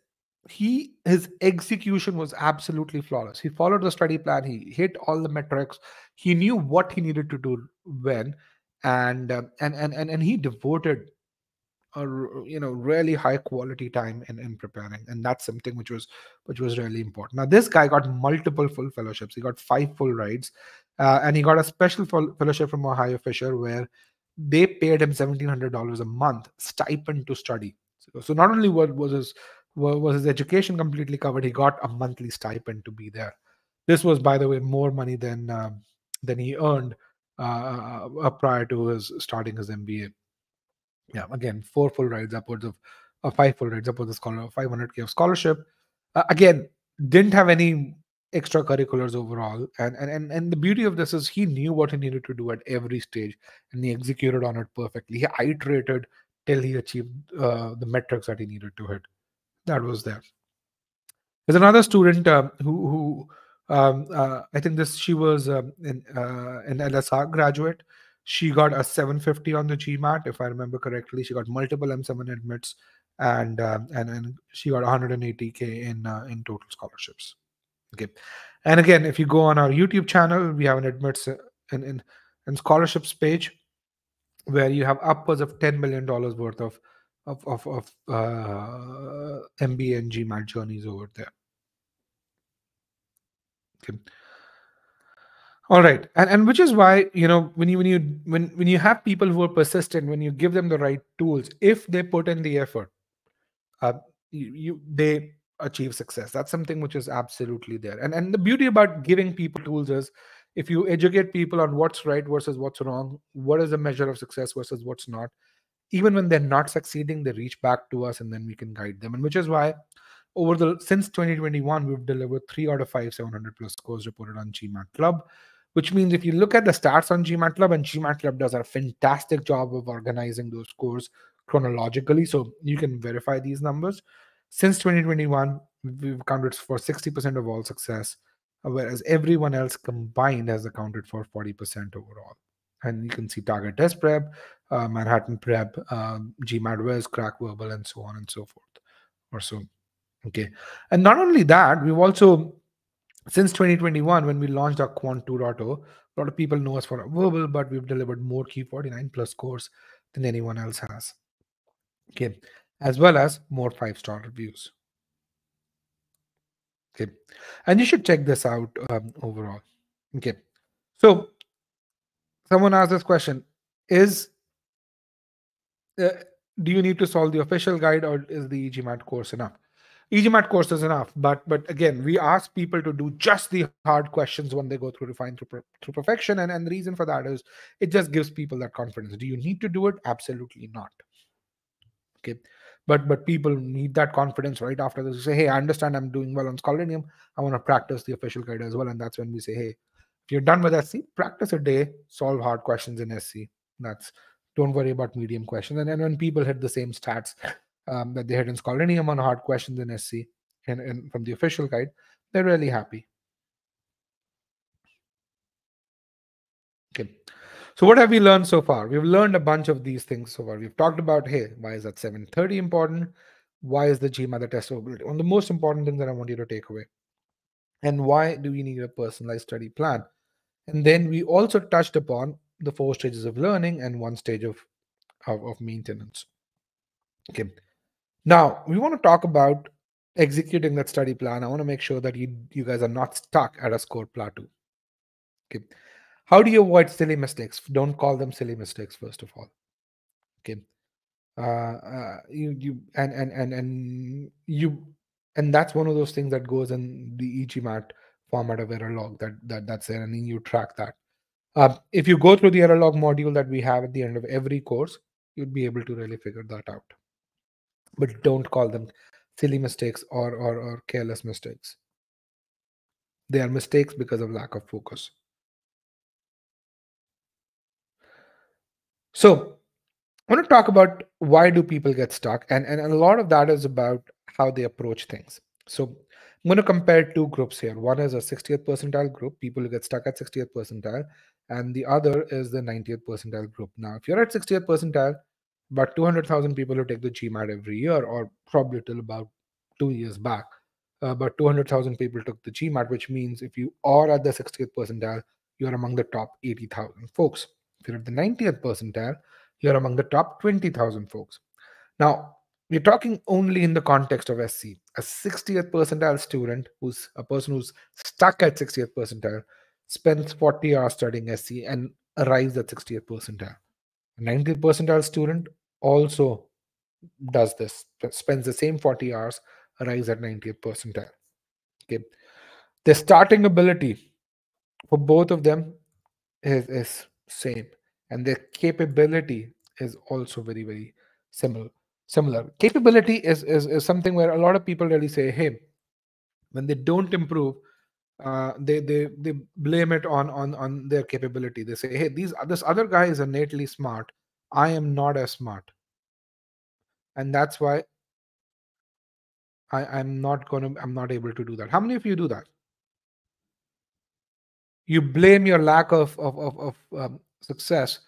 his execution was absolutely flawless. He followed the study plan. He hit all the metrics. He knew what he needed to do when, and he devoted a, you know, really high quality time in preparing, and that's something which was really important. Now, this guy got multiple full fellowships. He got 5 full rides, and he got a special fellowship from Ohio Fisher, where they paid him $1,700 a month stipend to study. So not only was his education completely covered, he got a monthly stipend to be there. This was, by the way, more money than he earned prior to his starting his MBA. Yeah, again, 4 full rides, upwards of 5 full rides, upwards of $500K of scholarship. Again, didn't have any extracurriculars overall, and the beauty of this is he knew what he needed to do at every stage, and he executed on it perfectly. He iterated till he achieved the metrics that he needed to hit. That was there. There's another student who I think she was an LSR graduate. She got a 750 on the GMAT, if I remember correctly. She got multiple M7 admits, and she got $180K in total scholarships. Okay, and again, if you go on our YouTube channel, we have an admits and scholarships page, where you have upwards of $10 million worth of MBA and GMAT journeys over there. Okay. All right, and which is why, you know, when you have people who are persistent, when you give them the right tools, if they put in the effort, they achieve success. That's something which is absolutely there. And the beauty about giving people tools is, if you educate people on what's right versus what's wrong, what is the measure of success versus what's not, even when they're not succeeding, they reach back to us, and then we can guide them. And which is why, since 2021, we've delivered 3 out of 5 700+ scores reported on GMAT Club, which means if you look at the stats on GMAT Club, and GMAT Club does a fantastic job of organizing those scores chronologically, so you can verify these numbers. Since 2021, we've accounted for 60% of all success, whereas everyone else combined has accounted for 40% overall. And you can see Target Test Prep, Manhattan Prep, GMAT West, Crack Verbal, and so on and so forth. Okay. And not only that, we've also Since 2021, when we launched our Quant 2.0, a lot of people know us for a verbal, but we've delivered more key 49 plus scores than anyone else has. Okay, as well as more 5-star reviews. Okay, and you should check this out overall. Okay, so someone asked this question: Is do you need to solve the official guide, or is the e-GMAT course enough? e-GMAT course is enough, but again, we ask people to do just the hard questions when they go through Refine through Perfection, and the reason for that is it just gives people that confidence. Do you need to do it? Absolutely not. Okay, but people need that confidence right after this. You say, hey, I understand I'm doing well on Scholarium. I want to practice the official guide as well, and that's when we say, hey, if you're done with SC, practice a day, solve hard questions in SC. That's don't worry about medium questions. And then when people hit the same stats that they had in Scholarium on hard questions in SC and from the official guide, they're really happy. Okay. So what have we learned so far? We've learned a bunch of these things so far. We've talked about, hey, why is that 730 important? Why is the GMAT the test ability? One of the most important things that I want you to take away. And why do we need a personalized study plan? And then we also touched upon the 4 stages of learning and 1 stage of maintenance. Okay. Now, we want to talk about executing that study plan. I want to make sure that you guys are not stuck at a score plateau. Okay. How do you avoid silly mistakes? Don't call them silly mistakes, first of all. Okay. And that's one of those things that goes in the e-GMAT format of error log that's there, and then you track that. If you go through the error log module that we have at the end of every course, you'd be able to really figure that out. But don't call them silly mistakes or careless mistakes. They are mistakes because of lack of focus. So I want to talk about why do people get stuck, and a lot of that is about how they approach things. So I'm going to compare 2 groups here. One is a 60th percentile group, people who get stuck at 60th percentile, and the other is the 90th percentile group. Now, if you're at 60th percentile, about 200,000 people who take the GMAT every year, or probably till about 2 years back, about 200,000 people took the GMAT, which means if you are at the 60th percentile, you're among the top 80,000 folks. If you're at the 90th percentile, you're among the top 20,000 folks. Now, we're talking only in the context of SC. A 60th percentile student, who's a person who's stuck at 60th percentile, spends 40 hours studying SC and arrives at 60th percentile. A 90th percentile student also does this, spends the same 40 hours, arrives at 90th percentile. Okay. The starting ability for both of them is same, and their capability is also very, very similar. Capability is something where a lot of people really say, hey, when they don't improve, they blame it on their capability. They say, hey, this other guy is innately smart, I am not as smart, and that's why I'm not able to do that. How many of you do that? You blame your lack of success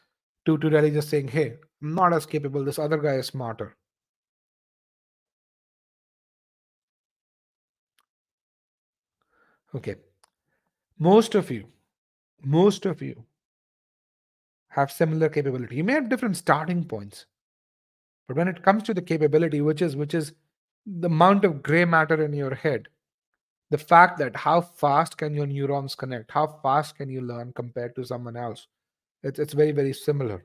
to really just saying, hey, I'm not as capable, this other guy is smarter. Okay, most of you have similar capability. You may have different starting points, but when it comes to the capability, which is the amount of gray matter in your head, the fact that how fast can your neurons connect, how fast can you learn compared to someone else, it's very, very similar.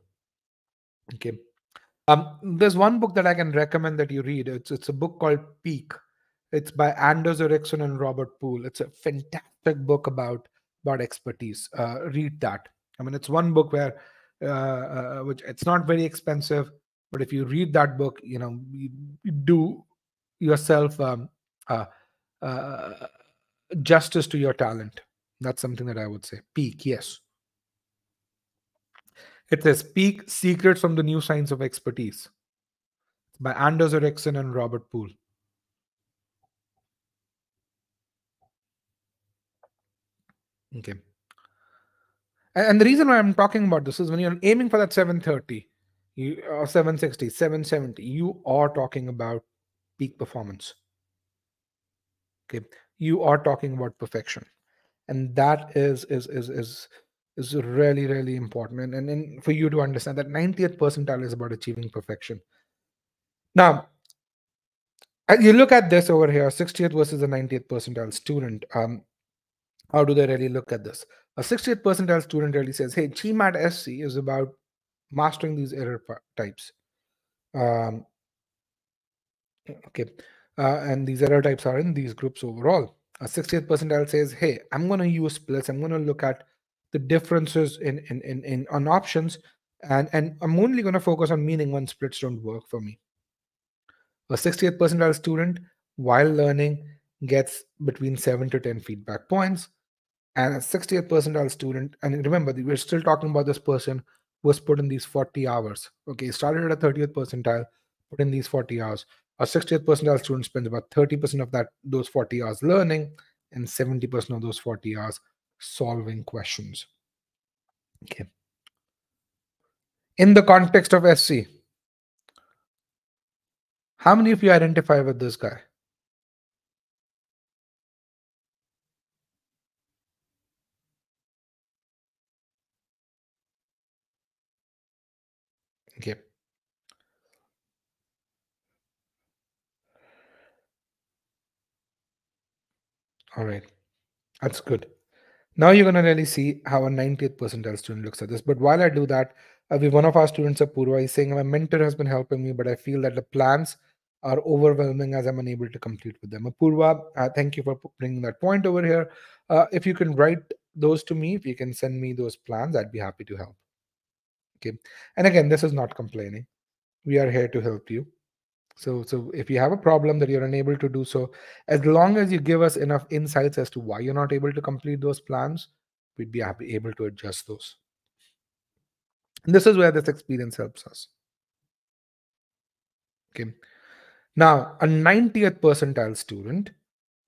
Okay, there's one book that I can recommend that you read. It's a book called Peak. It's by Anders Ericsson and Robert Poole. It's a fantastic book about expertise. Read that. I mean, it's one book where, which it's not very expensive, but if you read that book, you know, you do yourself justice to your talent. That's something that I would say. Peak, yes. It says Peak, Secrets from the New Science of Expertise by Anders Ericsson and Robert Poole. Okay. And the reason why I'm talking about this is when you're aiming for that 730 or 760, 770, you are talking about peak performance. Okay. You are talking about perfection. And that is really, really important. And for you to understand that 90th percentile is about achieving perfection. Now, you look at this over here, 60th versus the 90th percentile student. How do they really look at this? A 60th percentile student really says, hey, GMAT SC is about mastering these error types. And these error types are in these groups overall. A 60th percentile says, hey, I'm going to use splits. I'm going to look at the differences on options. And I'm only going to focus on meaning when splits don't work for me. A 60th percentile student, while learning, gets between 7 to 10 feedback points. And a 60th percentile student, and remember, we're still talking about this person who was put in these 40 hours. Okay, started at a 30th percentile, put in these 40 hours. A 60th percentile student spends about 30% of those 40 hours learning and 70% of those 40 hours solving questions. Okay. In the context of SC, how many of you identify with this guy? Okay. All right. That's good. Now you're going to really see how a 90th percentile student looks at this. But while I do that, one of our students, Apurva, is saying, my mentor has been helping me, but I feel that the plans are overwhelming as I'm unable to complete with them. Apurva, thank you for bringing that point over here. If you can write those to me, if you can send me those plans, I'd be happy to help. Okay. And again, this is not complaining. We are here to help you. So if you have a problem that you're unable to do so, as long as you give us enough insights as to why you're not able to complete those plans, we'd be able to adjust those. And this is where this experience helps us. Okay. Now, a 90th percentile student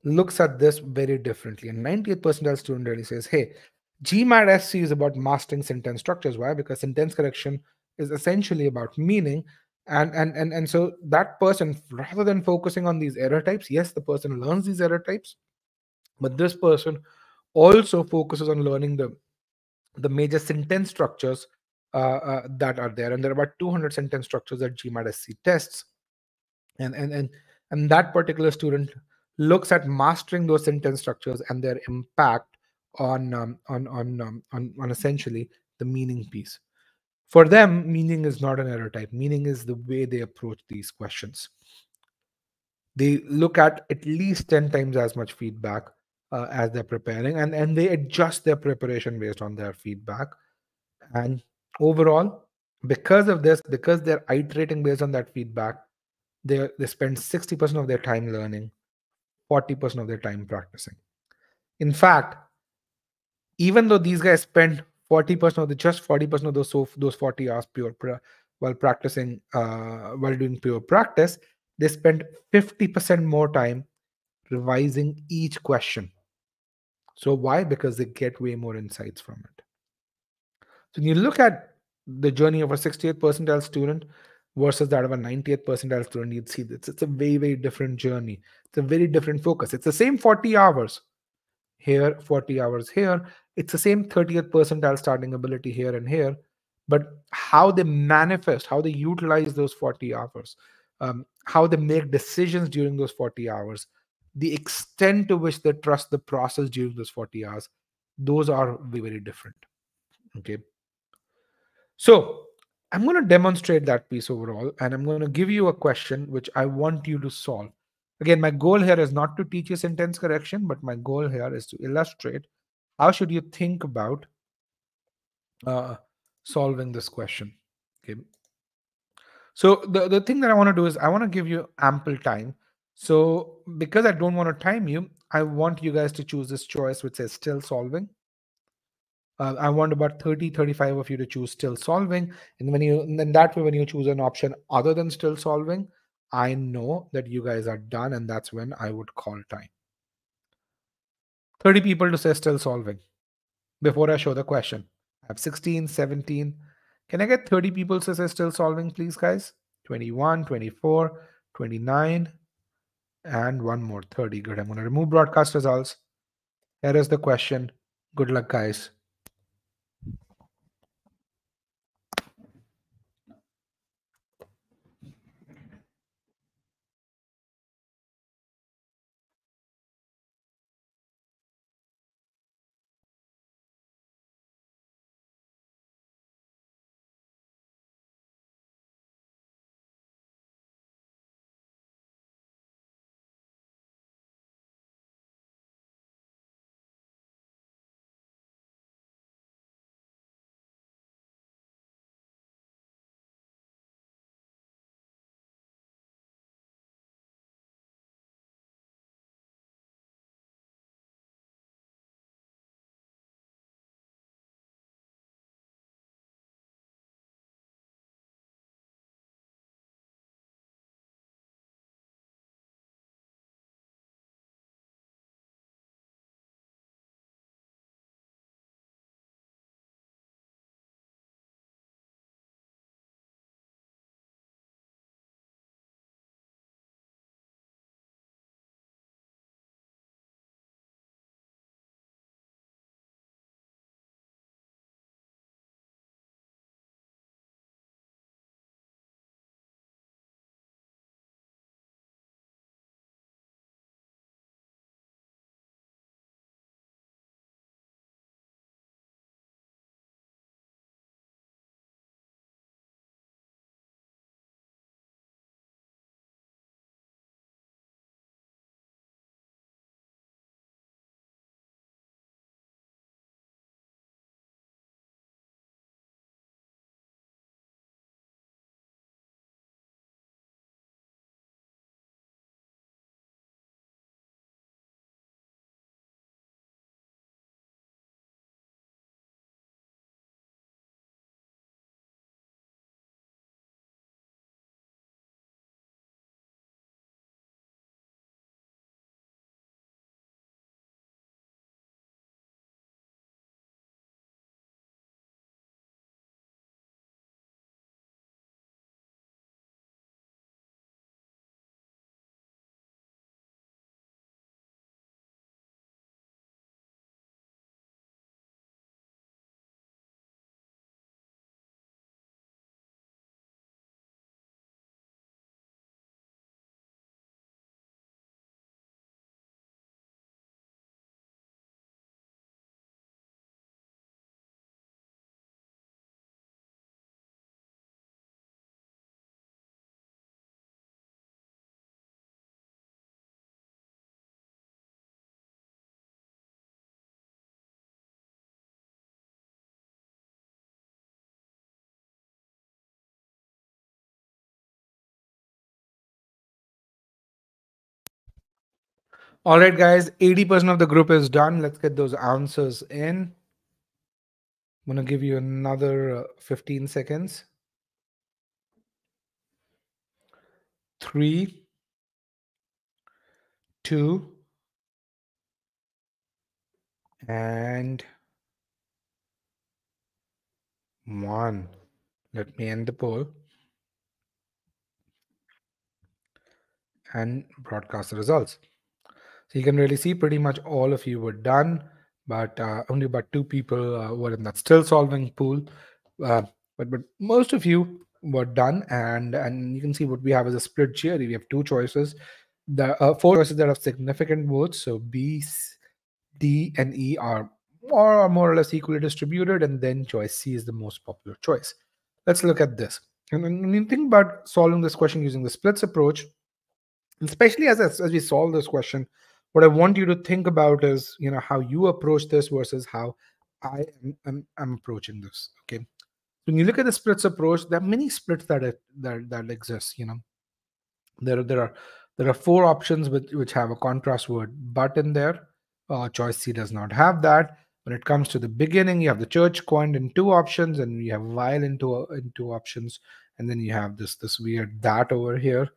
looks at this very differently. A 90th percentile student really says, hey, GMAT SC is about mastering sentence structures. Why? Because sentence correction is essentially about meaning. And so that person, rather than focusing on these error types, yes, the person learns these error types, but this person also focuses on learning the major sentence structures that are there. And there are about 200 sentence structures that GMAT SC tests. And that particular student looks at mastering those sentence structures and their impact on essentially the meaning piece. For them, meaning is not an error type. Meaning is the way they approach these questions. They look at least 10 times as much feedback as they're preparing, and they adjust their preparation based on their feedback. And overall, because of this, because they're iterating based on that feedback, they spend 60% of their time learning, 40% of their time practicing. In fact, even though these guys spend 40% of the, just 40% of those 40 hours pure while practicing, while doing pure practice, they spend 50% more time revising each question. So why? Because they get way more insights from it. So when you look at the journey of a 60th percentile student versus that of a 90th percentile student, you'd see that it's a very, very different journey. It's a very different focus. It's the same 40 hours here, 40 hours here. It's the same 30th percentile starting ability here and here, but how they manifest, how they utilize those 40 hours, how they make decisions during those 40 hours, the extent to which they trust the process during those 40 hours, those are very, very different. Okay. So I'm going to demonstrate that piece overall, and I'm going to give you a question which I want you to solve. Again, my goal here is not to teach you sentence correction, but my goal here is to illustrate how should you think about solving this question. Okay. So the thing that I want to do is I want to give you ample time. So because I don't want to time you, I want you guys to choose this choice which says still solving. I want about 30, 35 of you to choose still solving. And then that way, when you choose an option other than still solving, I know that you guys are done, and that's when I would call time. 30 people to say still solving before I show the question. I have 16, 17. Can I get 30 people to say still solving, please, guys? 21, 24, 29, and one more, 30. Good. I'm going to remove broadcast results. Here is the question. Good luck, guys. All right, guys, 80% of the group is done. Let's get those answers in. I'm going to give you another 15 seconds. 3, 2, and 1. Let me end the poll and broadcast the results. So you can really see pretty much all of you were done, but only about 2 people were in that still solving pool. But most of you were done, and you can see what we have is a split here. We have 2 choices. The 4 choices that have significant votes, so B, D, and E are more or less equally distributed, and then choice C is the most popular choice. Let's look at this. And when you think about solving this question using the splits approach, especially as we solve this question, what I want you to think about is, you know, how you approach this versus how I am approaching this. Okay, when you look at the splits approach, there are many splits that exist. You know, there are 4 options which have a contrast word but in there. Choice C does not have that. When it comes to the beginning, you have the church coined in 2 options, and you have while in 2 options, and then you have this weird that over here.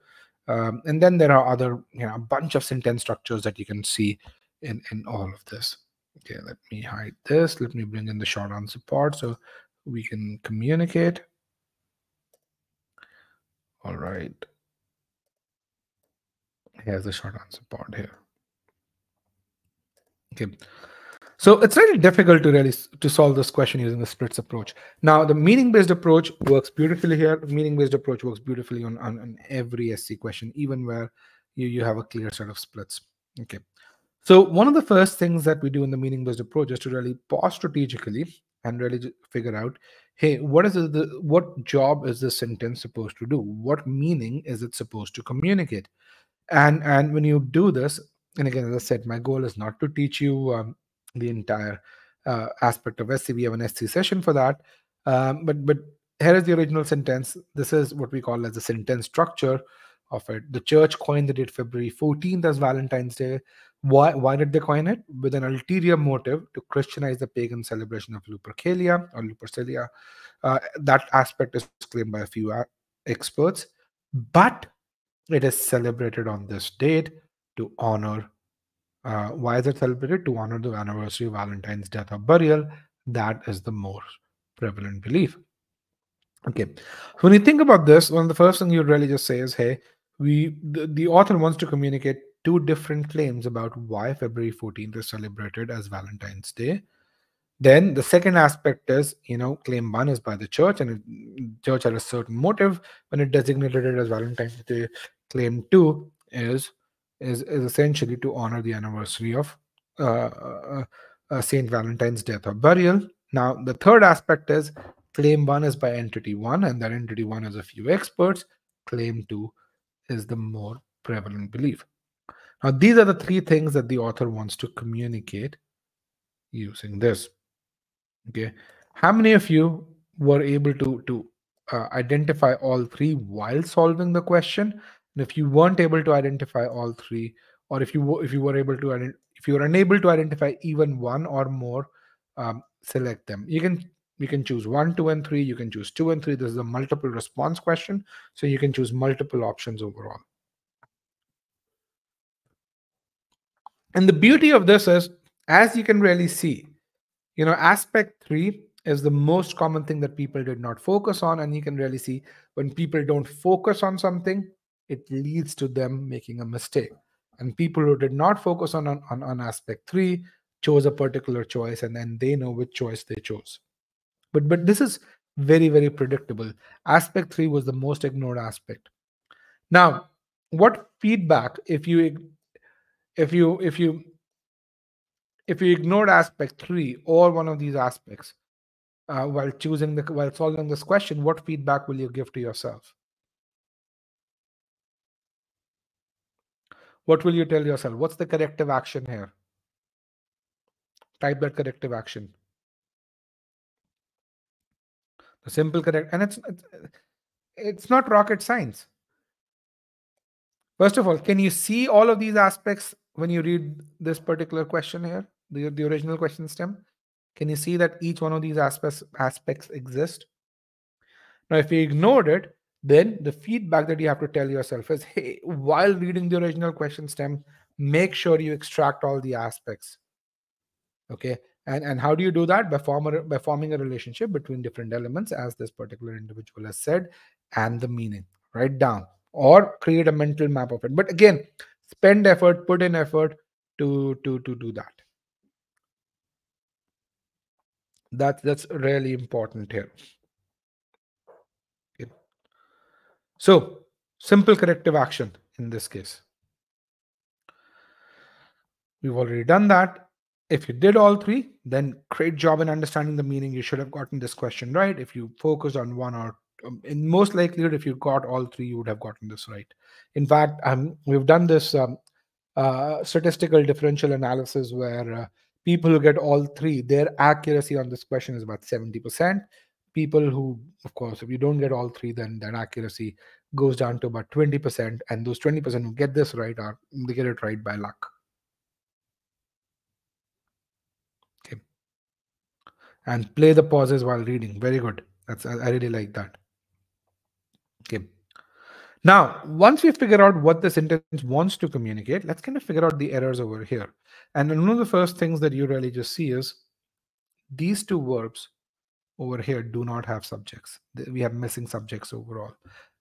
And then there are other, you know, a bunch of sentence structures that you can see in all of this. Okay, let me hide this. Let me bring in the short answer part so we can communicate. All right. Here's the short answer part here. Okay. So it's really difficult to solve this question using the splits approach. Now, the meaning-based approach works beautifully here. Meaning-based approach works beautifully on every SC question, even where you have a clear set of splits. Okay. So one of the first things that we do in the meaning-based approach is to really pause strategically and really figure out, hey, what job is this sentence supposed to do? What meaning is it supposed to communicate? And when you do this, and again, as I said, my goal is not to teach you the entire aspect of SC. We have an SC session for that. But here is the original sentence. This is what we call as the sentence structure of it. The church coined the date February 14th as Valentine's Day. Why did they coin it? With an ulterior motive to Christianize the pagan celebration of Lupercalia or Lupercalia. That aspect is claimed by a few experts, but it is celebrated on this date to honor. Why is it celebrated? To honor the anniversary of Valentine's death or burial. That is the more prevalent belief. Okay, when you think about this, one of the first thing you really just say is, hey, the author wants to communicate two different claims about why February 14th is celebrated as Valentine's Day. Then the second aspect is, claim one is by the church, and the church had a certain motive when it designated it as Valentine's Day. Claim two is essentially to honor the anniversary of St. Valentine's death or burial. Now, the third aspect is claim one is by entity one, and that entity one is a few experts. Claim two is the more prevalent belief. Now, these are the three things that the author wants to communicate using this. Okay, how many of you were able to identify all three while solving the question? And if you weren't able to identify all three, or if you were unable to identify even one or more, select them. You can choose 1, 2, and 3. You can choose 2 and 3. This is a multiple response question, so you can choose multiple options overall. And the beauty of this is, as you can really see, aspect 3 is the most common thing that people did not focus on. And you can really see when people don't focus on something, it leads to them making a mistake. And people who did not focus on aspect 3 chose a particular choice, and then they know which choice they chose. But this is very, very predictable. Aspect 3 was the most ignored aspect. Now, what feedback if you ignored aspect 3 or one of these aspects while solving this question, what feedback will you give to yourself? What will you tell yourself? What's the corrective action here? Type that corrective action. The simple correct, and it's not rocket science. First of all, can you see all of these aspects when you read this particular question here, the original question stem? Can you see that each one of these aspects exist? Now, if you ignored it, then the feedback that you have to tell yourself is, hey, while reading the original question stem, make sure you extract all the aspects. Okay, and how do you do that? By forming a relationship between different elements, as this particular individual has said, and the meaning. Write down or create a mental map of it. But again, spend effort, put in effort to do that. That's really important here. Okay. So, simple corrective action in this case. We've already done that. If you did all three, then great job in understanding the meaning. You should have gotten this question right. If you focus on one or in most likelihood, if you got all three, you would have gotten this right. In fact, we've done this statistical differential analysis where people who get all three, their accuracy on this question is about 70%. People who, of course, if you don't get all three, then that accuracy goes down to about 20%. And those 20% who get this right, they get it right by luck. Okay. And play the pauses while reading. Very good. I really like that. Okay. Now, once we figure out what the sentence wants to communicate, let's kind of figure out the errors over here. And one of the first things that you really just see is these two verbs over here do not have subjects. We have missing subjects overall.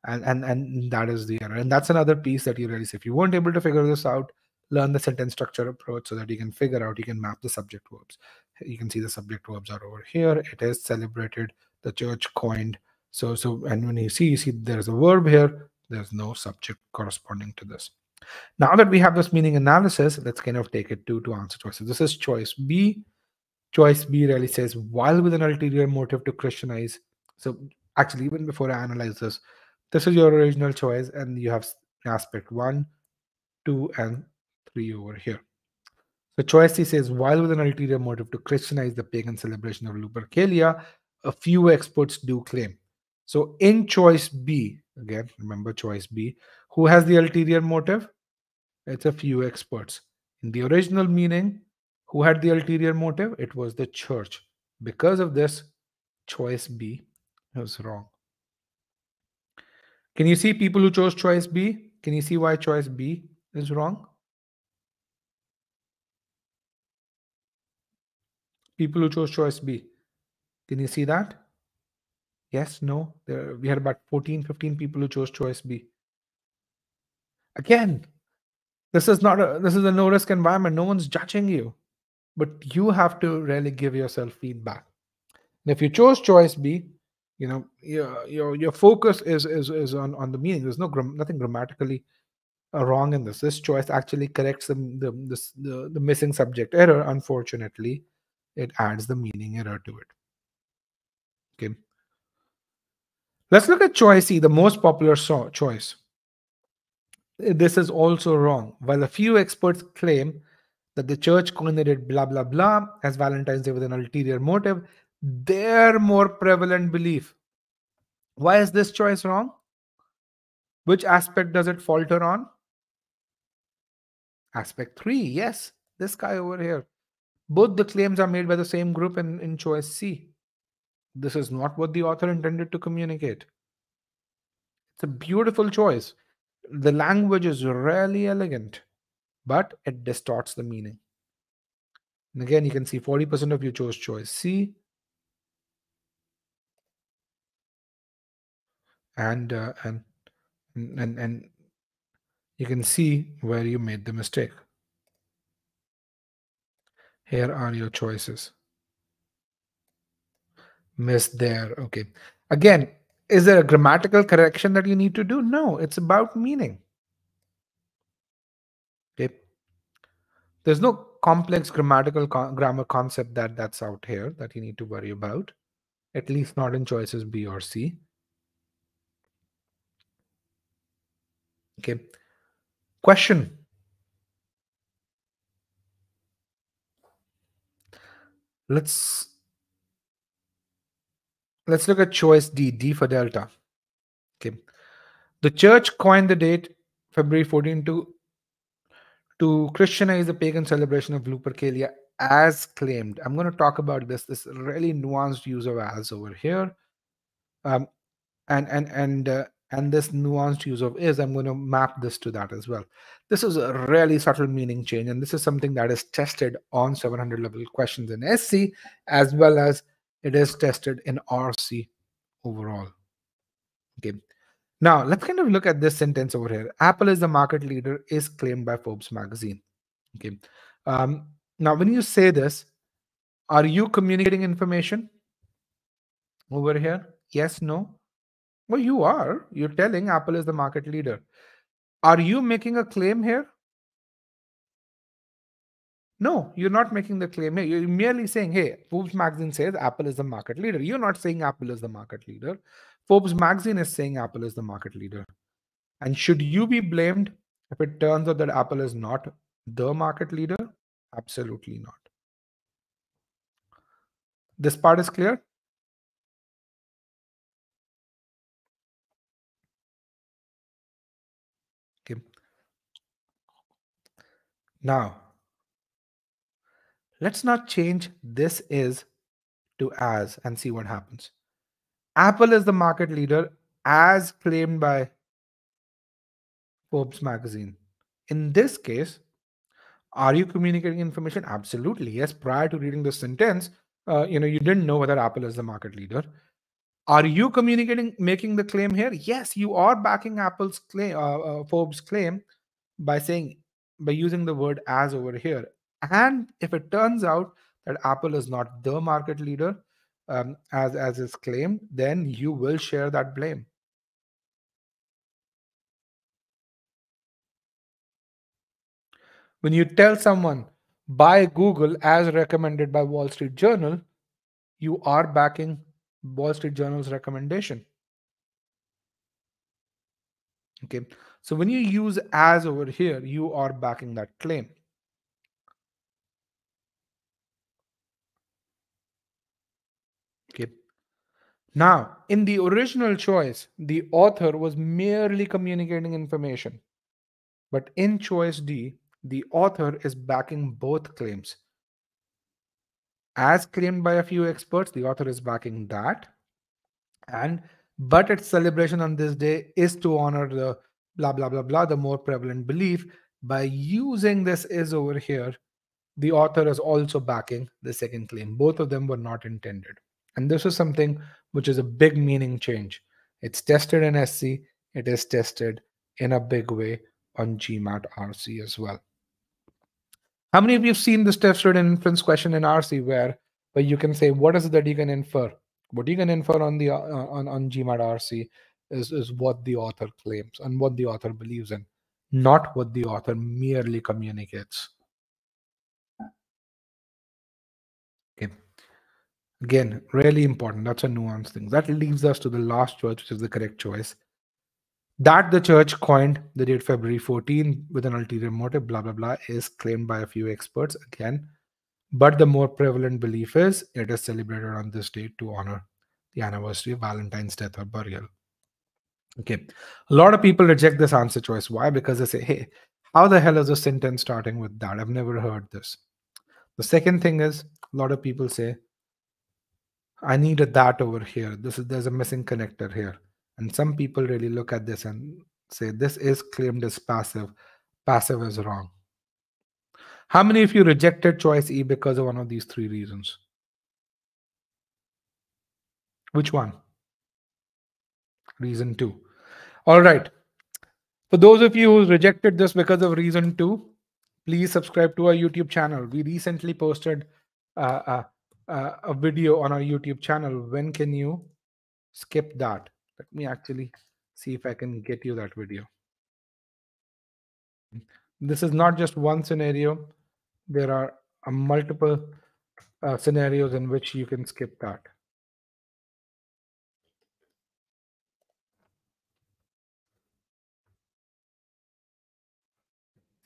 And that is the error. And that's another piece that you really see. If you weren't able to figure this out, learn the sentence structure approach so that you can figure out, you can map the subject verbs. You can see the subject verbs are over here. It is celebrated, the church coined. So and when you see there's a verb here, there's no subject corresponding to this. Now that we have this meaning analysis, let's kind of take it to answer choices. This is choice B. Choice B really says, while with an ulterior motive to Christianize. So actually, even before I analyze this, this is your original choice, and you have aspect 1, 2, and 3 over here. So choice C says, while with an ulterior motive to Christianize the pagan celebration of Lupercalia, a few experts do claim. So in choice B, again, remember choice B, who has the ulterior motive? It's a few experts. In the original meaning, who had the ulterior motive? It was the church. Because of this, choice B was wrong. Can you see people who chose choice B? Can you see why choice B is wrong? People who chose choice B. Can you see that? Yes, no. We had about 14, 15 people who chose choice B. Again, this is a no risk environment. No one's judging you, but you have to really give yourself feedback. And if you chose choice B, you know, your focus is on the meaning. There's nothing grammatically wrong in this. This choice actually corrects the missing subject error. Unfortunately, it adds the meaning error to it. Okay. Let's look at choice C, the most popular choice. This is also wrong. While a few experts claim that the church coined blah, blah, blah as Valentine's Day with an ulterior motive, their more prevalent belief. Why is this choice wrong? Which aspect does it falter on? Aspect 3, yes, this guy over here. Both the claims are made by the same group in choice C. This is not what the author intended to communicate. It's a beautiful choice. The language is really elegant, but it distorts the meaning. And again, you can see 40% of you chose choice C. And you can see where you made the mistake. Here are your choices. Missed there. Okay. Again, is there a grammatical correction that you need to do? No, it's about meaning. Okay. There's no complex grammatical grammar concept that's out here that you need to worry about, at least not in choices B or C. Okay. Question. Let's look at choice D, D for Delta. Okay. The church coined the date February 14 to Christianize the pagan celebration of Lupercalia as claimed. I'm going to talk about this really nuanced use of as over here. And this nuanced use of is, I'm going to map this to that as well. This is a really subtle meaning change. And this is something that is tested on 700 level questions in SC as well as it is tested in RC overall. Okay. Now, let's kind of look at this sentence over here. Apple is the market leader, is claimed by Forbes magazine. Okay. Now, when you say this, are you communicating information over here? Yes, no? Well, you are. You're telling Apple is the market leader. Are you making a claim here? No, you're not making the claim here. You're merely saying, hey, Forbes magazine says Apple is the market leader. You're not saying Apple is the market leader. Forbes magazine is saying Apple is the market leader. And should you be blamed if it turns out that Apple is not the market leader? Absolutely not. This part is clear. Okay. Now, let's not change this is to as and see what happens. Apple is the market leader as claimed by Forbes magazine. In this case, are you communicating information? Absolutely. Yes, prior to reading this sentence, you didn't know whether Apple is the market leader. Are you communicating, making the claim here? Yes, you are backing Apple's claim, Forbes' claim by saying by using the word as over here. And if it turns out that Apple is not the market leader, as is claimed, then you will share that blame. When you tell someone, buy Google as recommended by Wall Street Journal, you are backing Wall Street Journal's recommendation. Okay, so when you use as over here, you are backing that claim. Okay, now in the original choice, the author was merely communicating information, but in choice D, the author is backing both claims. As claimed by a few experts, the author is backing that, and but its celebration on this day is to honor the blah, blah, blah, blah, the more prevalent belief. By using this is over here, the author is also backing the second claim. Both of them were not intended. And this is something which is a big meaning change. It's tested in SC. It is tested in a big way on GMAT RC as well. How many of you have seen this tested inference question in RC where you can say, what is it that you can infer? What you can infer on the on GMAT RC is what the author claims and what the author believes in, not what the author merely communicates. Okay. Again, really important. That's a nuanced thing. That leads us to the last choice, which is the correct choice. That the church coined the date February 14 with an ulterior motive, blah, blah, blah, is claimed by a few experts again. But the more prevalent belief is it is celebrated on this day to honor the anniversary of Valentine's death or burial. Okay. A lot of people reject this answer choice. Why? Because they say, hey, how the hell is a sentence starting with that? I've never heard this. The second thing is a lot of people say, I need a that over here. There's a missing connector here. And some people really look at this and say, this is claimed as passive. Passive is wrong. How many of you rejected choice E because of one of these three reasons? Which one? Reason two. All right. For those of you who rejected this because of reason two, please subscribe to our YouTube channel. We recently posted a video on our YouTube channel. When can you skip that? Let me actually see if I can get you that video. This is not just one scenario. There are multiple scenarios in which you can skip that.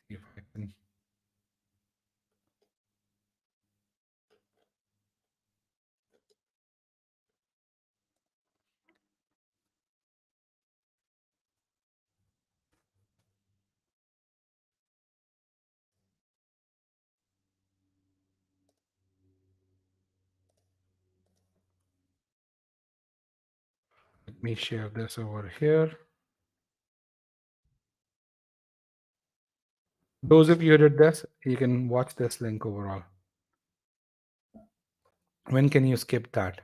See if I can. Let me share this over here. Those of you who did this, you can watch this link overall. When can you skip that?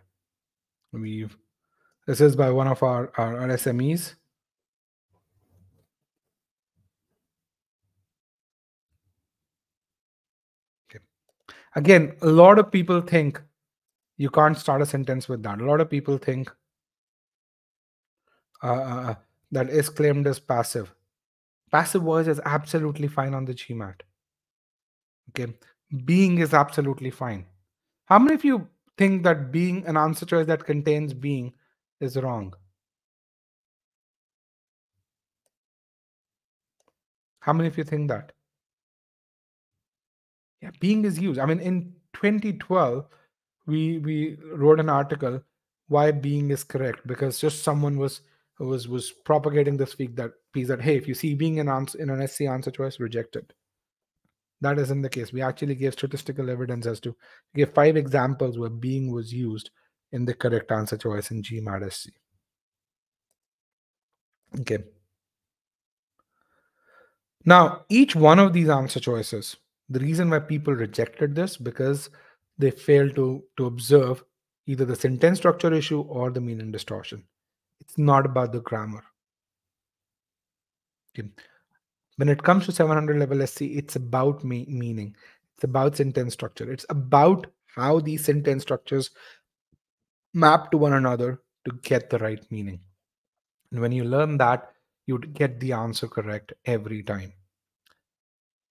This is by one of our SMEs. Okay. Again, a lot of people think you can't start a sentence with that. A lot of people think that is claimed as passive. Passive voice is absolutely fine on the GMAT. Okay, being is absolutely fine. How many of you think that being, an answer choice that contains being, is wrong? How many of you think that? Yeah, being is used. I mean, in 2012, we wrote an article why being is correct, because just someone was propagating this week that piece that, hey, if you see being an answer in an SC answer choice, reject it. That isn't the case. We actually gave statistical evidence as to give 5 examples where being was used in the correct answer choice in GMAT SC. Okay. Now, each one of these answer choices, the reason why people rejected this because they failed to observe either the sentence structure issue or the meaning distortion. It's not about the grammar. Okay. When it comes to 700 level SC, it's about meaning. It's about sentence structure. It's about how these sentence structures map to one another to get the right meaning. And when you learn that, you'd get the answer correct every time.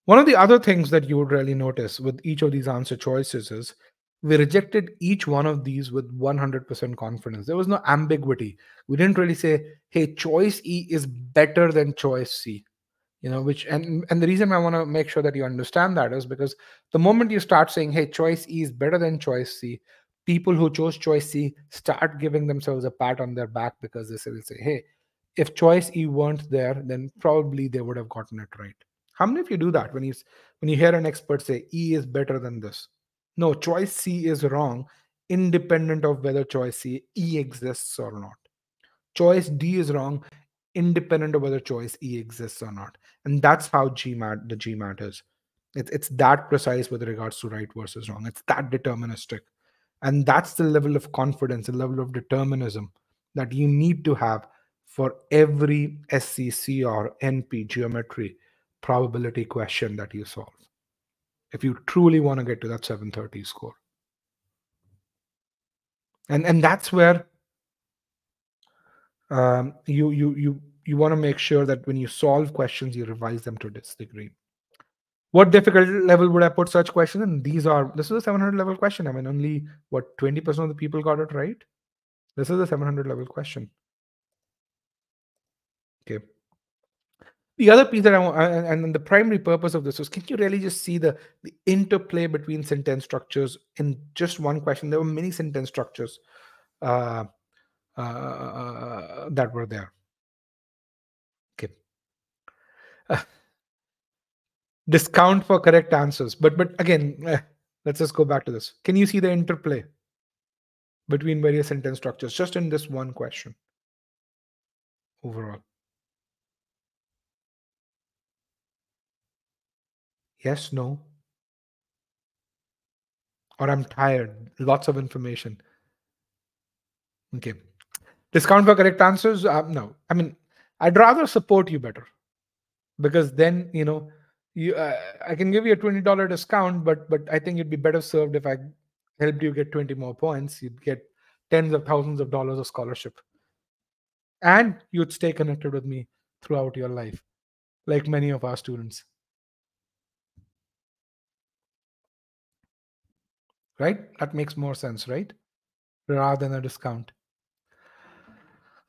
One of the other things that you would really notice with each of these answer choices is we rejected each one of these with 100% confidence. There was no ambiguity. We didn't really say, hey, choice E is better than choice C. You know, which, and the reason I want to make sure that you understand that is because the moment you start saying, hey, choice E is better than choice C, people who chose choice C start giving themselves a pat on their back because they will say, hey, if choice E weren't there, then probably they would have gotten it right. How many of you do that when you hear an expert say E is better than this? No, choice C is wrong, independent of whether choice C, E exists or not. Choice D is wrong, independent of whether choice E exists or not. And that's how the GMAT is. It's that precise with regards to right versus wrong. It's that deterministic. And that's the level of confidence, the level of determinism that you need to have for every SCC or NP geometry probability question that you solve, if you truly want to get to that 730 score. And that's where you want to make sure that when you solve questions, you revise them to this degree. What difficulty level would I put such questions? And this is a 700 level question. I mean, only what 20% of the people got it right. This is a 700 level question. Okay. The other piece that I want, and the primary purpose of this was, can you really just see the interplay between sentence structures in just one question? There were many sentence structures that were there. Okay. Discount for correct answers. But again, let's just go back to this. Can you see the interplay between various sentence structures just in this one question overall? Yes, no, or I'm tired, lots of information. Okay. Discount for correct answers? No. I mean, I'd rather support you better, because then, you know, I can give you a $20 discount, but I think you'd be better served if I helped you get 20 more points. You'd get tens of thousands of dollars of scholarship. And you'd stay connected with me throughout your life, like many of our students. Right? That makes more sense, right? Rather than a discount.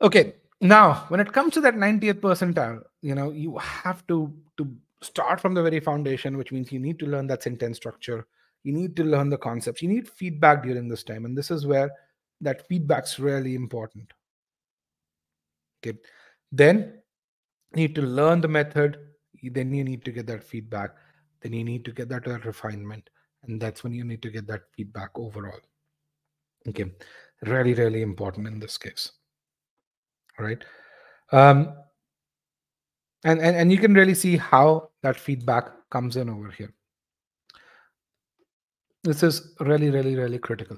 Okay. Now, when it comes to that 90th percentile, you know, you have to start from the very foundation, which means you need to learn that sentence structure. You need to learn the concepts. You need feedback during this time. And this is where that feedback's really important. Okay. Then you need to learn the method. Then you need to get that feedback. Then you need to get that refinement. And that's when you need to get that feedback overall. Okay. Really, really important in this case. All right. And you can really see how that feedback comes in over here. This is really, really, really critical.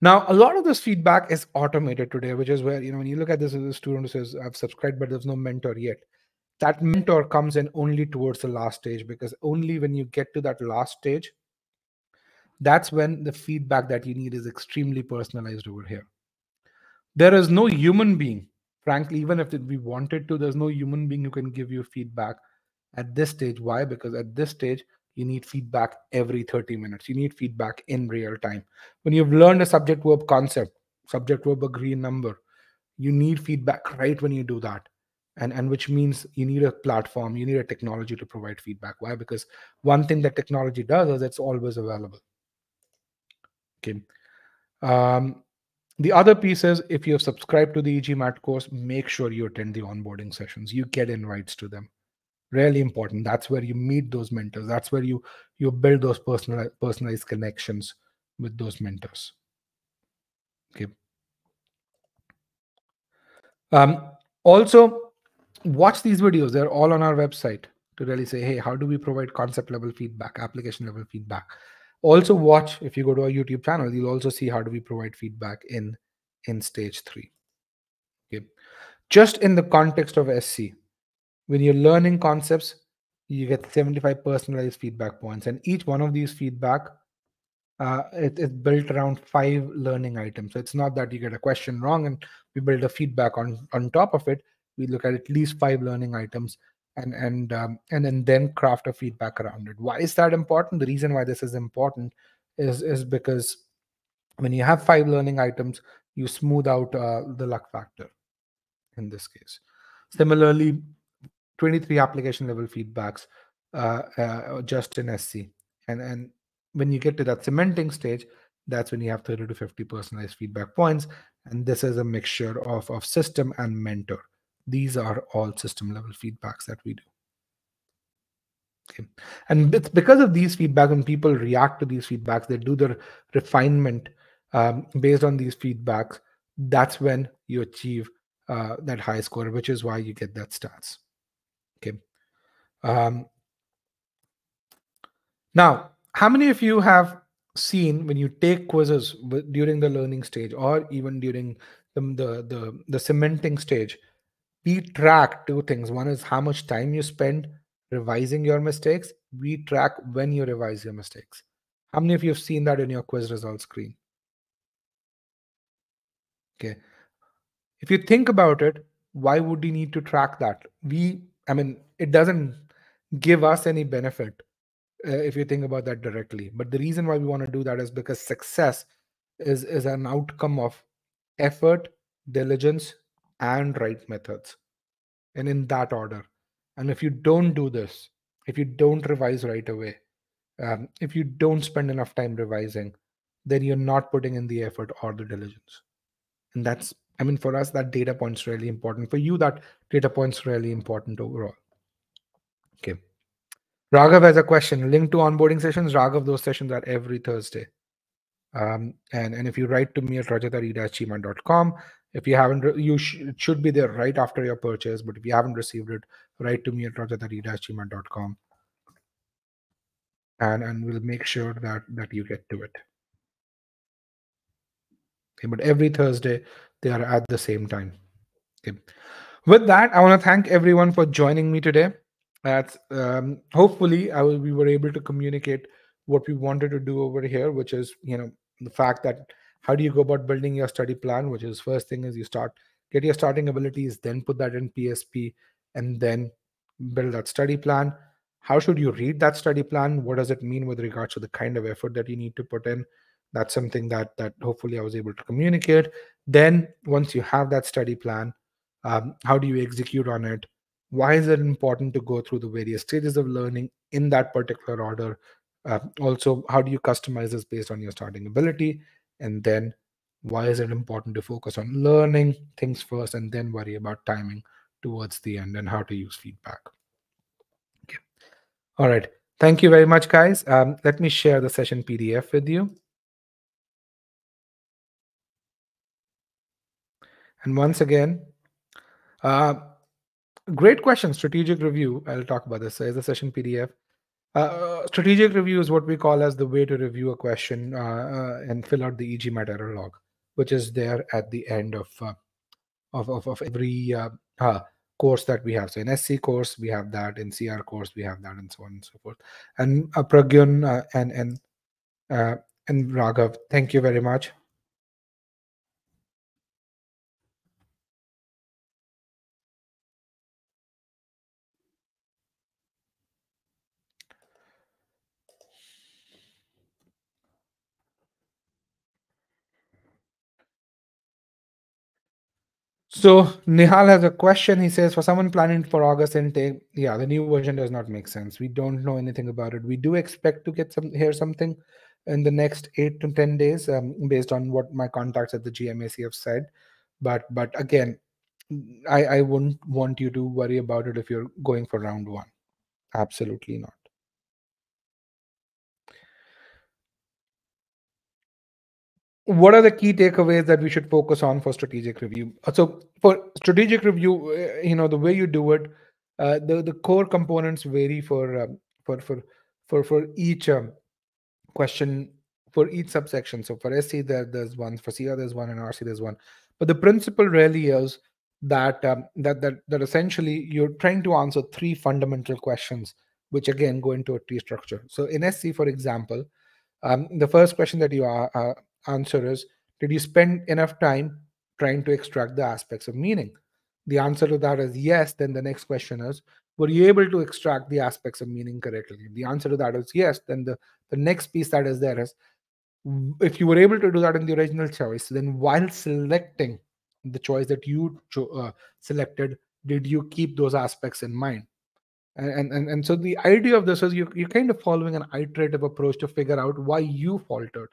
Now, a lot of this feedback is automated today, which is where, you know, when you look at this as a student who says, I've subscribed, but there's no mentor yet. That mentor comes in only towards the last stage, because only when you get to that last stage, that's when the feedback that you need is extremely personalized over here. There is no human being, frankly, even if we wanted to, there's no human being who can give you feedback at this stage. Why? Because at this stage, you need feedback every 30 minutes. You need feedback in real time. When you've learned a subject-verb concept, subject-verb agree number, you need feedback right when you do that. And which means you need a platform, you need a technology to provide feedback. Why? Because one thing that technology does is it's always available. Okay. The other piece is, if you have subscribed to the e-GMAT course, make sure you attend the onboarding sessions. You get invites to them. Really important. That's where you meet those mentors. That's where you build those personalized connections with those mentors. Okay. Also, watch these videos. They're all on our website to really say, hey, how do we provide concept level feedback, application level feedback? Also watch, if you go to our YouTube channel, you'll also see how do we provide feedback in stage 3. Okay. Just in the context of SC, when you're learning concepts, you get 75 personalized feedback points. And each one of these feedback, it's built around 5 learning items. So it's not that you get a question wrong and we build a feedback on top of it. We look at least 5 learning items and then craft a feedback around it. Why is that important? The reason why this is important is because when you have 5 learning items, you smooth out the luck factor in this case. Similarly, 23 application level feedbacks just in SC. And when you get to that cementing stage, that's when you have 30 to 50 personalized feedback points. And this is a mixture of system and mentor. These are all system level feedbacks that we do. Okay. And it's because of these feedback, when people react to these feedbacks, they do their refinement based on these feedbacks. That's when you achieve that high score, which is why you get that stats. Okay. Now, how many of you have seen when you take quizzes during the learning stage or even during the cementing stage, we track 2 things. One is how much time you spend revising your mistakes. We track when you revise your mistakes. How many of you have seen that in your quiz results screen? Okay. If you think about it, why would you need to track that? It doesn't give us any benefit if you think about that directly. But the reason why we want to do that is because success is an outcome of effort, diligence, and right methods, and in that order. And if you don't do this, if you don't revise right away, if you don't spend enough time revising, then you're not putting in the effort or the diligence. And that's, for us, that data point's really important. For you, that data point's really important overall. Okay. Raghav has a question. Linked to onboarding sessions. Raghav, those sessions are every Thursday. And if you write to me at rajat@e-gmat.com, if you haven't, it should be there right after your purchase. But if you haven't received it, write to me at rajat@e-gmat.com, and we'll make sure that you get to it. Okay, but every Thursday they are at the same time. Okay. With that, I want to thank everyone for joining me today. That's hopefully we were able to communicate what we wanted to do over here, which is the fact that how do you go about building your study plan, which is first thing is you get your starting abilities, then put that in PSP, and then build that study plan. How should you read that study plan? What does it mean with regards to the kind of effort that you need to put in? That's something that hopefully I was able to communicate. Then once you have that study plan, how do you execute on it? Why is it important to go through the various stages of learning in that particular order? Also, how do you customize this based on your starting ability? And then why is it important to focus on learning things first and then worry about timing towards the end and how to use feedback? Okay. All right. Thank you very much, guys. Let me share the session PDF with you. And once again, great question, strategic review. I'll talk about this as a session PDF. Strategic review is what we call as the way to review a question and fill out the e-GMAT error log, which is there at the end of every course that we have. So in SC course, we have that. In CR course, we have that, and so on and so forth. And Pragyan and Raghav, thank you very much. So Nihal has a question. He says, for someone planning for August intake, yeah, the new version does not make sense. We don't know anything about it. We do expect to get something in the next 8 to 10 days, based on what my contacts at the GMAC have said. But again, I wouldn't want you to worry about it if you're going for round one. Absolutely not. What are the key takeaways that we should focus on for strategic review? So for strategic review, the way you do it, the core components vary for each question, for each subsection. So for SC, there's one, for CR, there's one, and RC, there's one. But the principle really is that essentially you're trying to answer 3 fundamental questions which again go into a tree structure. So in SC, for example, the first question that you answer is, did you spend enough time trying to extract the aspects of meaning? The answer to that is yes. Then the next question is, were you able to extract the aspects of meaning correctly? The answer to that is yes. Then the next piece that is there is, if you were able to do that in the original choice, then while selecting the choice that you selected, did you keep those aspects in mind? And so the idea of this is you're kind of following an iterative approach to figure out why you faltered.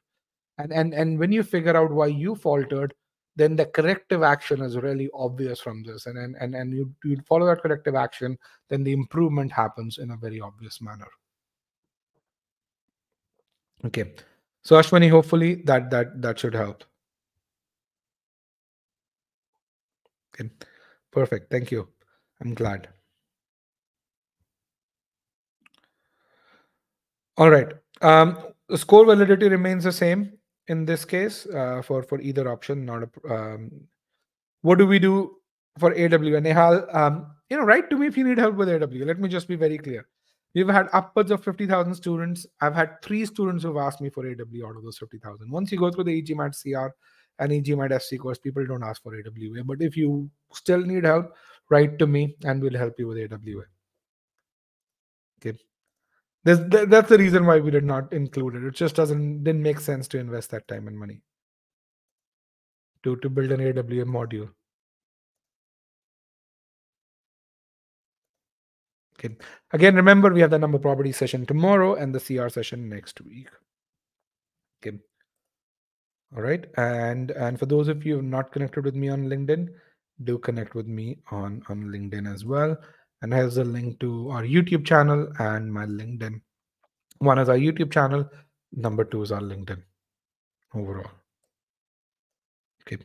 And when you figure out why you faltered, then the corrective action is really obvious from this. And you follow that corrective action, then the improvement happens in a very obvious manner. Okay. So Ashwini, hopefully that should help. Okay. Perfect. Thank you. I'm glad. All right. The score validity remains the same in this case for either option. Not a, what do we do for AW? Nehal, you know, write to me if you need help with AW. Let me just be very clear. We've had upwards of 50,000 students. I've had 3 students who've asked me for AW out of those 50,000. Once you go through the e-GMAT CR and e-GMAT FC course, people don't ask for AWA. But if you still need help, write to me and we'll help you with AWA. Okay. That's the reason why we did not include it. It just didn't make sense to invest that time and money to build an AWA module. Okay. Again, remember, we have the number property session tomorrow and the CR session next week. Okay. All right. And for those of you not connected with me on LinkedIn, do connect with me on LinkedIn as well. And here's a link to our YouTube channel and my LinkedIn. One is our YouTube channel. Number 2 is our LinkedIn overall. Okay.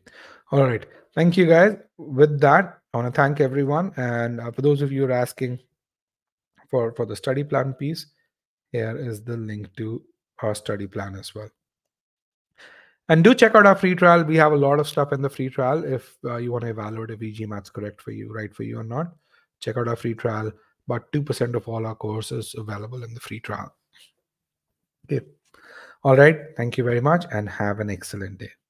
All right. Thank you, guys. With that, I want to thank everyone. And for those of you who are asking for the study plan piece, here is the link to our study plan as well. And do check out our free trial. We have a lot of stuff in the free trial. If you want to evaluate if e-GMAT's correct for you, right for you or not, check out our free trial. About 2% of all our courses available in the free trial. Okay. All right. Thank you very much and have an excellent day.